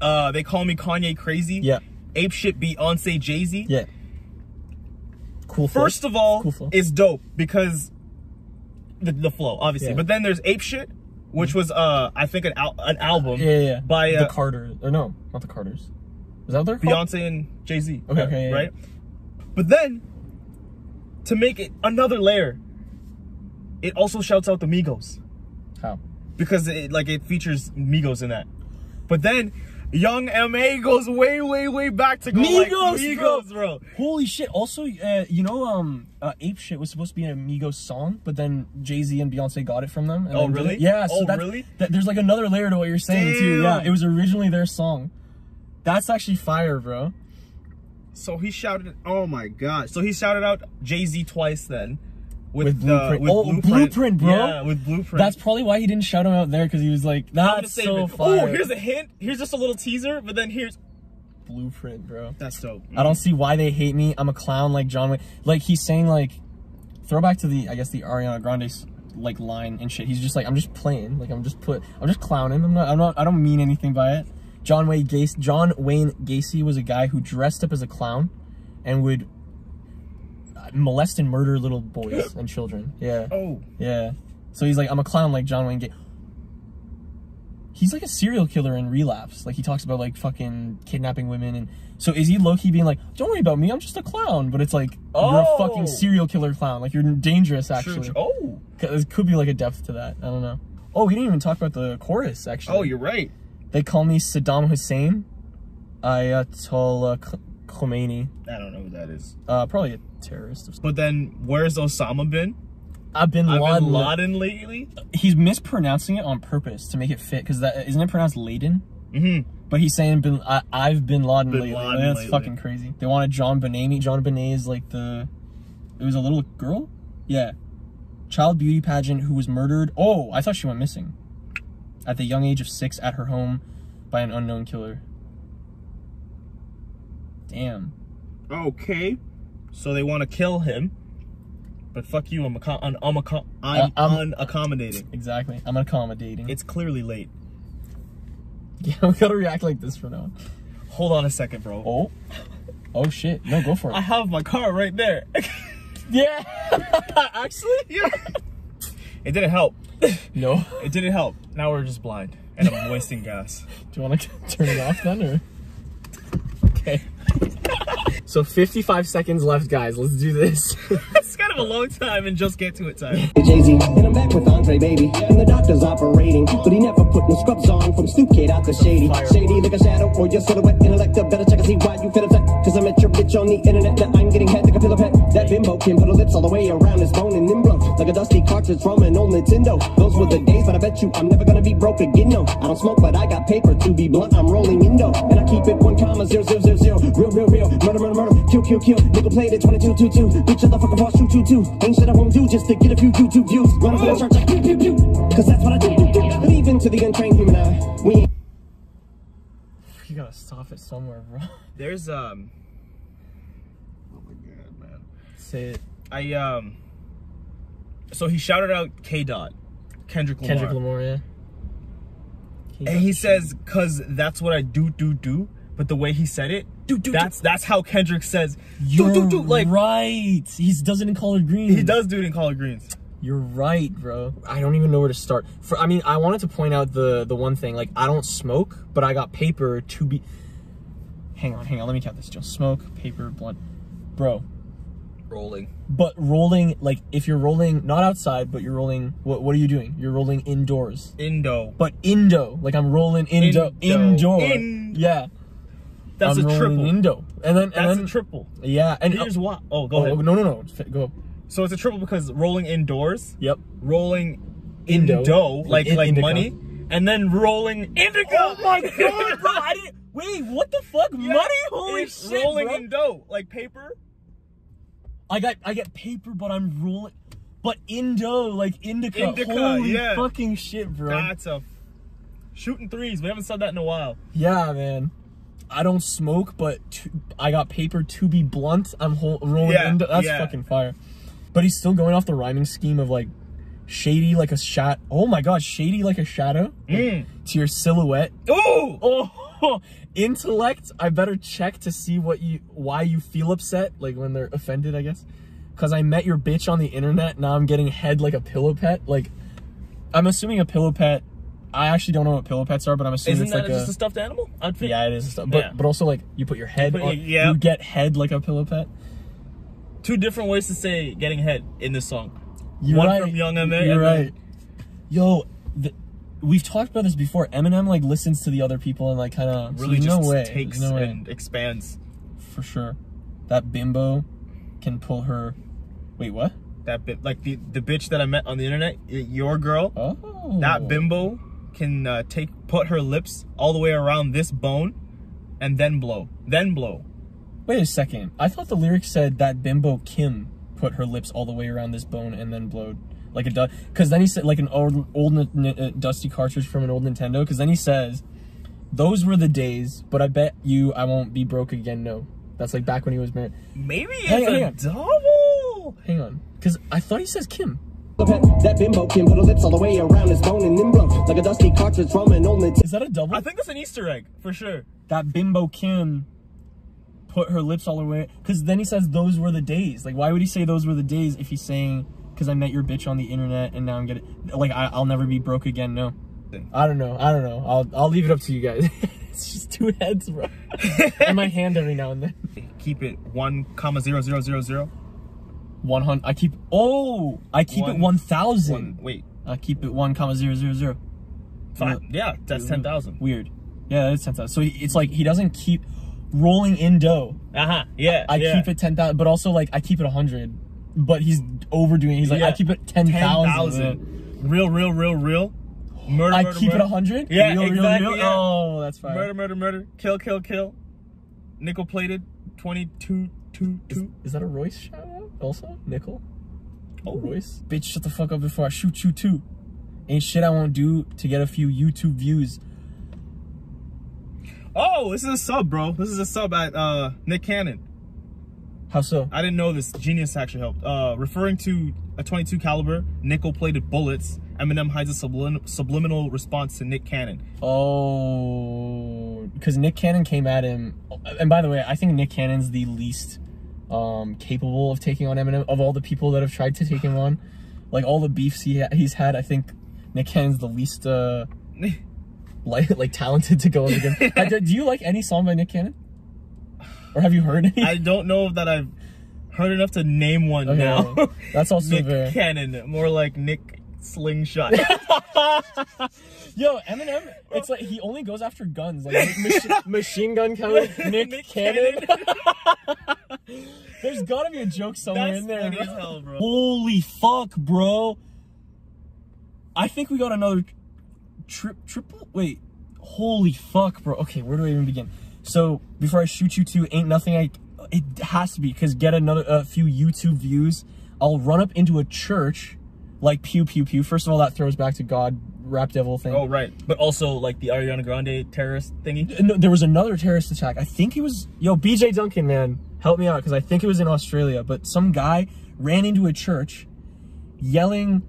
uh, they call me Kanye crazy. Yeah. Ape shit Beyonce Jay-Z. Yeah. Cool flow. First of all, cool flow. It's dope because the, the flow, obviously. Yeah. But then there's Ape Shit, which was, uh, I think, an, al an album. Yeah, yeah, yeah. By uh, the Carters. Or no, not the Carters. Is that their Beyonce called? And Jay-Z. Okay, okay, yeah, right? Yeah. But then, to make it another layer, it also shouts out the Migos. How? Because it like it features Migos in that. But then, Young M A goes way, way, way back to go Migos, like, Migos, bro. bro. Holy shit! Also, uh, you know, um, uh, Ape Shit was supposed to be a Migos song, but then Jay-Z and Beyonce got it from them. And oh, really? Yeah. So oh, that's, really? That, there's like another layer to what you're saying Damn. too. Yeah, it was originally their song. That's actually fire, bro. So he shouted, oh my god. So he shouted out Jay-Z twice then. With, with Blueprint. Uh, with oh, Blueprint. Blueprint, bro. Yeah, with Blueprint. That's probably why he didn't shout him out there, because he was like, that's so fire. Oh, here's a hint. Here's just a little teaser, but then here's... Blueprint, bro. That's dope. I don't see why they hate me. I'm a clown like John Wayne. Like, he's saying, like, throwback to the, I guess, the Ariana Grande, like, line and shit. He's just like, I'm just playing. Like, I'm just put, I'm just clowning. I'm not, I'm not, I don't mean anything by it. John Wayne Gacy, John Wayne Gacy was a guy who dressed up as a clown and would molest and murder little boys and children. Yeah. Oh. Yeah. So he's like, I'm a clown like John Wayne Gacy. He's like a serial killer in Relapse. Like he talks about like fucking kidnapping women. And so is he low-key being like, don't worry about me, I'm just a clown. But it's like, oh. you're a fucking serial killer clown. Like you're dangerous actually. True, true. Oh. It could be like a depth to that. I don't know. Oh, we didn't even talk about the chorus actually. Oh, you're right. They call me Saddam Hussein, Ayatollah Khomeini. I don't know who that is. Uh, probably a terrorist. Or something. But then, where's Osama bin? I've been I've Laden. been Laden lately. He's mispronouncing it on purpose to make it fit, because that isn't it pronounced Laden? Mm-hmm. But he's saying bin, I, I've been Laden bin lately. Laden That's lately. fucking crazy. They wanted JonBenét. JonBenét is like the. It was a little girl. Yeah, child beauty pageant who was murdered. Oh, I thought she went missing. At the young age of six at her home by an unknown killer. Damn. Okay. So they want to kill him. But fuck you, I'm, I'm, I'm, I'm, I'm unaccommodating. Exactly, I'm accommodating. It's clearly late. Yeah, we gotta react like this for now. Hold on a second, bro. Oh? Oh shit, no, go for it. I have my car right there. Yeah! Actually? Yeah! It didn't help. No. It didn't help. Now we're just blind. And I'm wasting gas. Do you want to turn it off then? Or? Okay. So fifty-five seconds left, guys. Let's do this. It's kind of a long time and just get to it time. Jay-Z, and I'm back with Andre, baby. And the doctor's operating, but he never put no scrubs on from Snoop Kid out the shady. Shady like a shadow or your silhouette intellectual. Better check and see why you feel upset. Cause I'm at your bitch on the internet. Now I'm getting head like a pillow pet. That bimbo can put her lips all the way around his bone and then blow. Like a dusty cartridge from an old Nintendo. Those were the days, but I bet you I'm never gonna be broke again, no. I don't smoke, but I got paper. To be blunt, I'm rolling in, though. And I keep it one comma zero zero zero zero. Real, real, real. Murder, murder, murder. Kill, kill, kill. Nickel played it twenty-two, two, two. Bitch, other fucking boss, shoot, shoot, two. Ain't shit I won't do just to get a few YouTube views. Run up in the church, like, pew, pew, pew. Cause that's what I do. But even to the untrained human eye, we ain't. You gotta stop it somewhere, bro. There's, um. Oh my god, man. Say it. I, um. So he shouted out K-Dot, Kendrick Lamar. Kendrick Lamar, yeah. K-Dot. And he says, cause that's what I do, do, do. But the way he said it, do, do, that's do. That's how Kendrick says, you're do, do, do. Like, right. He does it in Collard Greens. He does do it in Collard Greens. You're right, bro. I don't even know where to start. For I mean, I wanted to point out the, the one thing. Like, I don't smoke, but I got paper to be... Hang on, hang on. Let me count this. Just smoke, paper, blunt. Bro. Rolling. But rolling, like, if you're rolling, not outside, but you're rolling, what What are you doing? You're rolling indoors. Indo. But indo. Like, I'm rolling indo. Indo. Indoor. In yeah. That's I'm a triple. Indo. And then, and That's then, a triple. Yeah. And here's uh, what. Oh, go oh, ahead. No, no, no. Go. So it's a triple because rolling indoors. Yep. Rolling indo. indo like, in, like indica. Money. And then rolling indigo. Oh, my God, bro. I didn't. Wait, what the fuck? Yeah, money? Holy shit, rolling bro. Indo. Like, paper. I got I get paper, but I'm rolling, but indo like indica. Indica, holy yeah. fucking shit, bro. That's a shooting threes. We haven't said that in a while. Yeah, man. I don't smoke, but to, I got paper to be blunt. I'm whole, rolling yeah, indo. That's yeah. fucking fire. But he's still going off the rhyming scheme of like shady like a shot. Oh my god, shady like a shadow mm. like, to your silhouette. Ooh! Oh. Intellect, I better check to see what you why you feel upset, like when they're offended, I guess. Cause I met your bitch on the internet, now I'm getting head like a pillow pet. Like, I'm assuming a pillow pet. I actually don't know what pillow pets are, but I'm assuming Isn't it's that like just a, a stuffed animal. I'd think, yeah, it is a stuffed. But yeah. but also like you put your head, you put, on, yeah. you get head like a pillow pet. Two different ways to say getting head in this song. You're One right. from Young M A. You're right. Yo. The, We've talked about this before. Eminem like listens to the other people and like kind of really so just no way. takes no and way. expands. For sure, that bimbo can pull her. Wait, what? That bit like the the bitch that I met on the internet, your girl. Oh. That bimbo can uh, take put her lips all the way around this bone, and then blow, then blow. Wait a second. I thought the lyric said that bimbo Kim put her lips all the way around this bone and then blowed. Like a dust, because then he said like an old, old uh, dusty cartridge from an old Nintendo. Because then he says, "Those were the days, but I bet you I won't be broke again." No, that's like back when he was married. Maybe hang it's on, a hang double. On. Hang on, because I thought he says Kim. That bimbo Kim put her lips all the way around his bone and then blow like a dusty cartridge from an old Nintendo. Is that a double? I think that's an Easter egg for sure. That bimbo Kim put her lips all the way. Because then he says, "Those were the days." Like, why would he say those were the days if he's saying? Because I met your bitch on the internet and now I'm getting like I, I'll never be broke again. No, I don't know. I don't know. I'll I'll leave it up to you guys. It's just two heads, bro. And my hand every now and then. Keep it one comma zero zero zero zero. One hundred. I keep. Oh, I keep one, it one thousand. One, wait. I keep it one comma zero zero zero. Five. Yeah, that's ten thousand. Weird. Yeah, that's ten thousand. So he, it's like he doesn't keep rolling in dough. Uh huh. Yeah. I, I yeah. keep it ten thousand, but also like I keep it a hundred. But he's overdoing it. He's like, yeah. I keep it ten thousand. Real, real, real, real. Murder, I murder, keep murder. it one hundred? Yeah, real, exactly. Real, real. Yeah. Oh, that's fine. Murder, murder, murder. Kill, kill, kill. Nickel plated. twenty-two, two, two. Is, is that a Royce shout out? Also? Nickel? Oh, Royce? Bitch, shut the fuck up before I shoot you too. Ain't shit I won't do to get a few YouTube views. Oh, this is a sub, bro. This is a sub at uh, Nick Cannon. How so? I didn't know this. Genius actually helped. Uh, referring to a twenty-two caliber, nickel-plated bullets, Eminem hides a sublim subliminal response to Nick Cannon. Oh, because Nick Cannon came at him. And by the way, I think Nick Cannon's the least um, capable of taking on Eminem of all the people that have tried to take him on. like all the beefs he ha he's had, I think Nick Cannon's the least uh, like like talented to go up against. Do you like any song by Nick Cannon? Or have you heard any? I don't know that I've heard enough to name one okay, now. Well, that's also Nick fair. Cannon, more like Nick Slingshot. Yo, Eminem, it's like he only goes after guns, like machi machine gun cannon, Nick, Nick Cannon. Cannon. There's gotta be a joke somewhere that's in there. Funny as hell, bro. Holy fuck, bro! I think we got another tri triple. Wait, holy fuck, bro. Okay, where do I even begin? So before I shoot you two, ain't nothing. I it has to be because get another a few YouTube views. I'll run up into a church, like pew pew pew. First of all, that throws back to God, rap devil thing. Oh right, but also like the Ariana Grande terrorist thingy. No, there was another terrorist attack. I think it was yo B J Duncan, man, help me out because I think it was in Australia. But some guy ran into a church, yelling,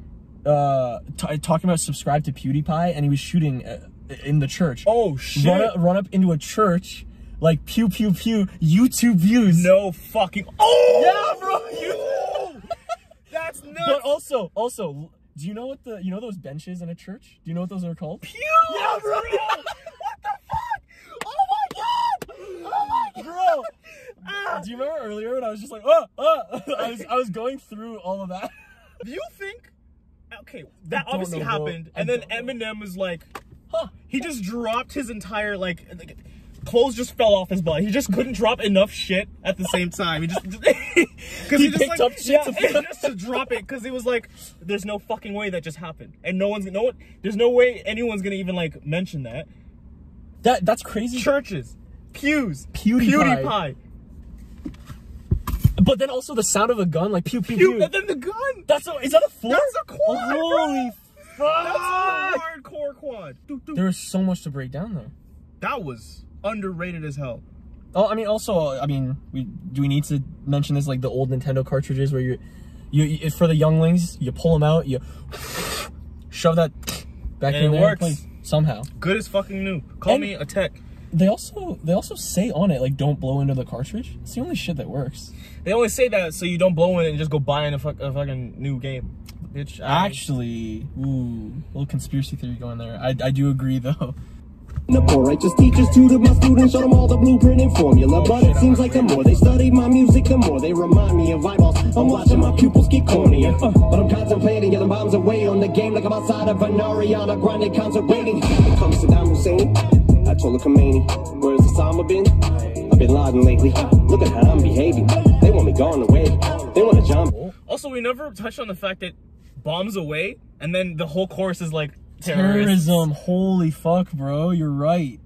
uh, t talking about subscribe to PewDiePie, and he was shooting at, in the church. Oh shit! Run up, run up into a church. Like pew pew pew YouTube views. No fucking. Oh yeah, bro. You... That's nuts. But also, also, do you know what the you know those benches in a church? Do you know what those are called? Pew. Yeah, bro. Bro. What the fuck? Oh my god. Oh my god. Bro. Ah. Do you remember earlier when I was just like, oh, oh. I was I was going through all of that. Do you think? Okay, that obviously know, happened, and then Eminem was like, huh? He just dropped his entire like. like clothes just fell off his body. He just couldn't drop enough shit at the same time. He just, just he, he just picked like, up shit yeah, to just to drop it because he was like, "There's no fucking way that just happened," and no one's no one. There's no way anyone's gonna even like mention that. That that's crazy. Churches, pews, PewDiePie. PewDiePie. But then also the sound of a gun, like pew pew pew. pew. And then the gun. That's a, is that a four? That's a quad. Holy fuck! That's a hardcore quad. Doo, doo. There was so much to break down though. That was. Underrated as hell. Oh, I mean, also, I mean, we do we need to mention this? Like the old Nintendo cartridges, where you, you, you for the younglings, you pull them out, you shove that back and in it there. Works. And play, somehow. Good as fucking new. Call and me a tech. They also they also say on it like don't blow into the cartridge. It's the only shit that works. They always say that so you don't blow in it and just go buying a, fuck, a fucking new game. Bitch. I Actually, ooh, a little conspiracy theory going there. I I do agree though. The poor righteous teachers tutored my students, showed them all the blueprint and formula. But it seems like the more they study my music, the more they remind me of eyeballs. I'm watching my pupils get cornier, uh, but I'm contemplating getting bombs away on the game like I'm outside of an Ariana Grande concert waiting. Here comes Saddam Hussein, Ayatollah Khomeini. Where's Osama bin? I've been lying lately. Look at how I'm behaving. They want me gone away. They want to jump. Also, we never touched on the fact that bombs away, and then the whole chorus is like. Terrorists. Terrorism, holy fuck, bro, you're right.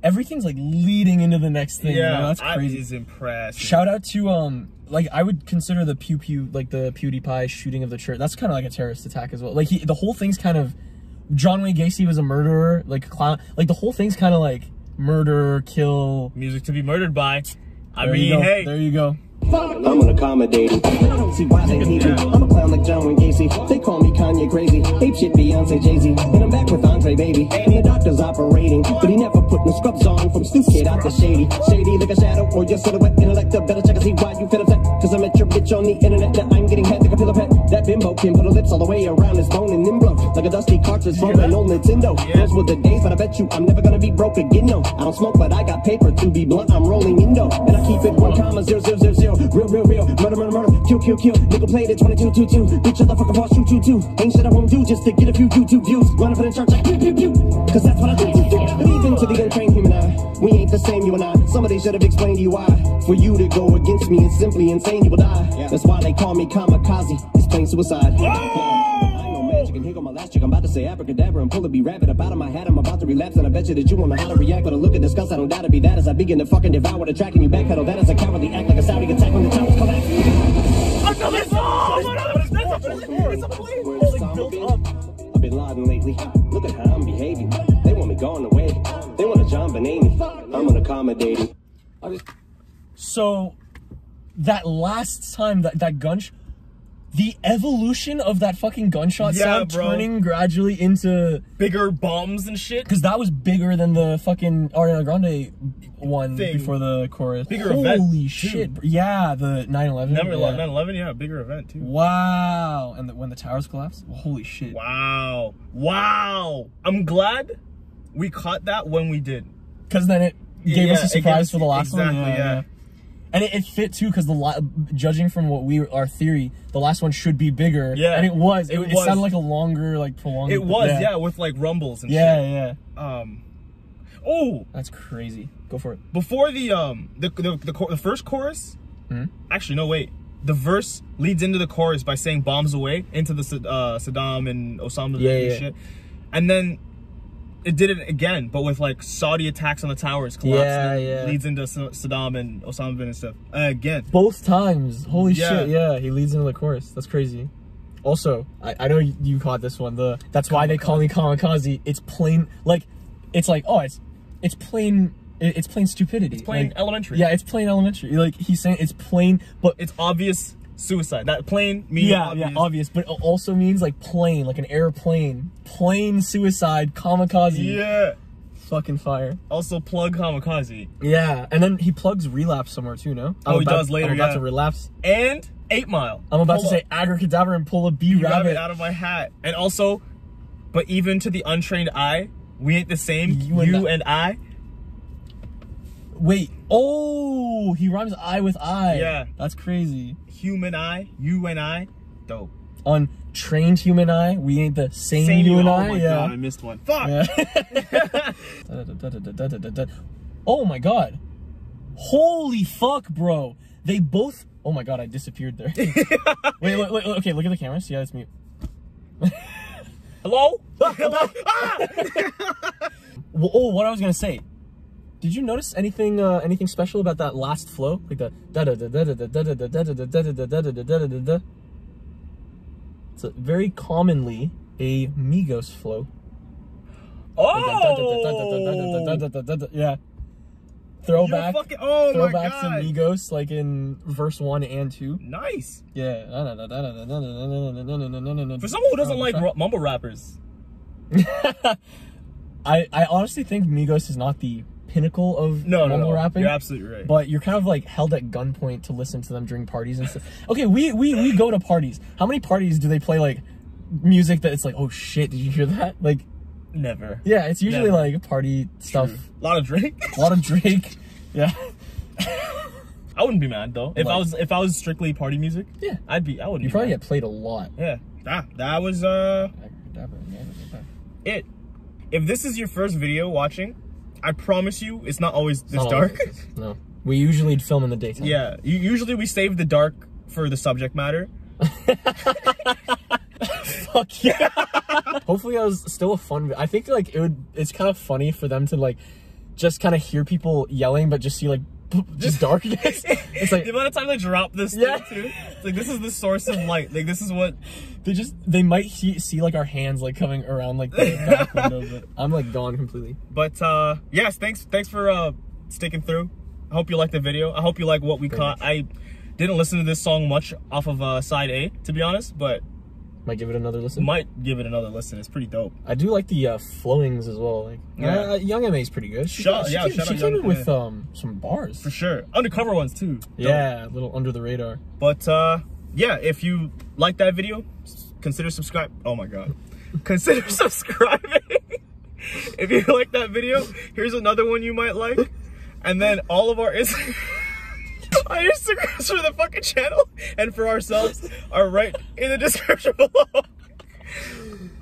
Everything's like leading into the next thing. Yeah, bro. That's crazy. I was impressed. Shout out to um, like I would consider the pew pew, like the PewDiePie shooting of the church. That's kind of like a terrorist attack as well. Like he, the whole thing's kind of. John Wayne Gacy was a murderer, like a clown. Like the whole thing's kind of like murder, kill. Music to be murdered by. I there mean, hey, there you go. I'm unaccommodating. I don't see why they hate me. I'm a clown like John Wayne Gacy. They call me Kanye crazy. Ape shit Beyonce, Jay-Z. And I'm back with Andre, baby. And the doctor's operating, but he never put no scrubs on. From Snoop Kid out to Shady. Shady like a shadow or your silhouette. Intellect up, better check and see why you feel upset. Cause I'm at your bitch on the internet. Now I'm getting head like a pillow pet. That bimbo can put her lips all the way around his bone and then blow. Like a dusty cartridge from an old Nintendo. Those were the days, but I bet you I'm never gonna be broke again, no. I don't smoke, but I got paper. To be blunt, I'm rolling in, though. And I keep it one comma zero zero zero zero. Real, real, real, murder, murder, murder, kill, kill, kill. Nickel played at twenty-two, two, two. Bitch, motherfucker, boss, shoot, shoot, two. Ain't shit I won't do just to get a few YouTube views. Run up in the church, like, pew, pew, pew. Cause that's what I do. But even to the untrained human eye, we ain't the same, you and I. Somebody should have explained to you why. For you to go against me is simply insane, you will die. Yeah. That's why they call me Kamikaze. It's plain suicide. I ain't no magic, and here go my last trick. I'm about to say abracadabra and pull a be rabbit up out of my hat. I'm about to relapse, and I bet you that you won't know how to react. But I look and disgust, I don't doubt it be that as I begin to fucking devour the track and you backpedal. That is a cowardly act like a Saudi attack when the towers collapse. Another song! I've been lying lately. Look at how I'm behaving. They want me gone away. They want a JonBenét. I'm unaccommodating. So, that last time, that, that gunshot. the evolution of that fucking gunshot yeah, sound bro. turning gradually into bigger bombs and shit. Because that was bigger than the fucking Ariana Grande one thing. before the chorus. Bigger Holy event. Holy shit. Too. Yeah, the nine eleven. nine eleven, yeah, bigger event too. Wow. And the, when the towers collapsed? Holy shit. Wow. Wow. I'm glad we caught that when we did. Because then it gave yeah, us a surprise for the last exactly, one. Exactly, yeah. yeah. And it, it fit too, because the judging from what we our theory, the last one should be bigger. Yeah, and it was. It, it, it was. sounded like a longer, like prolonged. It was, yeah, yeah with like rumbles and yeah, shit. Yeah, yeah. Um, oh, that's crazy. Go for it. Before the um the the the, the, the first chorus, mm-hmm. actually no wait, the verse leads into the chorus by saying "bombs away" into the uh, Saddam and Osama yeah, and yeah. shit, and then. It did it again, but with like Saudi attacks on the towers, collapse, yeah, yeah. leads into Saddam and Osama bin and stuff uh, again. Both times, holy yeah. shit! Yeah, he leads into the chorus. That's crazy. Also, I, I know you, you caught this one. The that's Kamikaze. why they call me Kamikaze. It's plain, like, it's like oh, it's it's plain, it, it's plain stupidity. It's plain like, elementary. Yeah, it's plain elementary. Like he's saying, it's plain, but it's obvious suicide. That plain means yeah, obvious. yeah, obvious, but it also means like plane, like an airplane. Plane suicide, Kamikaze. Yeah, fucking fire. Also plug Kamikaze. Yeah, and then he plugs Relapse somewhere too. No, oh, I'm he about, does later. I'm about yeah. to relapse and Eight Mile. I'm about pull to up. say abracadabra and pull a bee rabbit. rabbit out of my hat. And also, but even to the untrained eye, we ain't the same. You, you and, and I. Wait. Oh, he rhymes eye with eye. Yeah. That's crazy. Human eye, you and I, dope. Untrained human eye, we ain't the same, same you and I. Oh my yeah. god, I missed one. Fuck! Yeah. da, da, da, da, da, da, da, da. Oh my god. Holy fuck, bro. They both... Oh my god, I disappeared there. wait, wait, wait, okay, look at the camera. See how it's mute. Hello? Ah, hello? Ah! Well, oh, what I was gonna say. Did you notice anything uh, anything special about that last flow? Like the da da da da da da da da da da da da da da da da da. It's very commonly a Migos flow. Oh! Yeah. Throwback. Oh my god. Throwbacks to Migos, like in verse one and two. Nice. Yeah. For someone who doesn't like mumble rappers, I I honestly think Migos is not the pinnacle of no, mumble no, no. rapping. You're absolutely right. But you're kind of like held at gunpoint to listen to them during parties and stuff. Okay, we, we, we go to parties. How many parties do they play like music that it's like, oh shit, did you hear that? Like, never. Yeah, it's usually never. like party True. stuff. A lot of Drake. A lot of Drake. Yeah. I wouldn't be mad though. If like, I was if I was strictly party music, yeah, I'd be. I wouldn't. You be probably mad. get played a lot. Yeah. That that was uh. It. If this is your first video watching, I promise you, it's not always this not dark. Always. No, we usually film in the daytime. Yeah, you, usually we save the dark for the subject matter. Fuck yeah! Hopefully, I was still a fun. I think like it would. It's kind of funny for them to like just kind of hear people yelling, but just see like just darkness. It's like the amount of time they drop this. Yeah. Thing too. It's like this is the source of light. Like this is what they just. They might see, see like our hands like coming around like the back window. But I'm like gone completely. But uh, yes, thanks, thanks for uh, sticking through. I hope you liked the video. I hope you like what we Very caught. Much. I didn't listen to this song much off of uh, side A, to be honest, but might give it another listen. Might give it another listen. It's pretty dope. I do like the uh, flowings as well. Like yeah. uh, Young M A is pretty good. She, shut, she, yeah, she, she came in with um, some bars. For sure. Undercover ones too. Dope. Yeah, a little under the radar. But uh, yeah, if you like that video, consider subscribe. Oh my God. Consider subscribing. If you like that video, here's another one you might like. And then all of our Instagram. Our Instagrams for the fucking channel and for ourselves are right in the description below.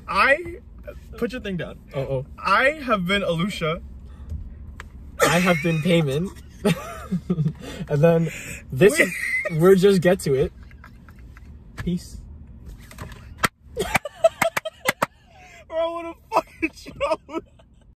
I put your thing down. Uh oh. I have been Alusha. I have been Peyman. And then this we... is, we're just get to it. Peace. Bro, what a fucking joke.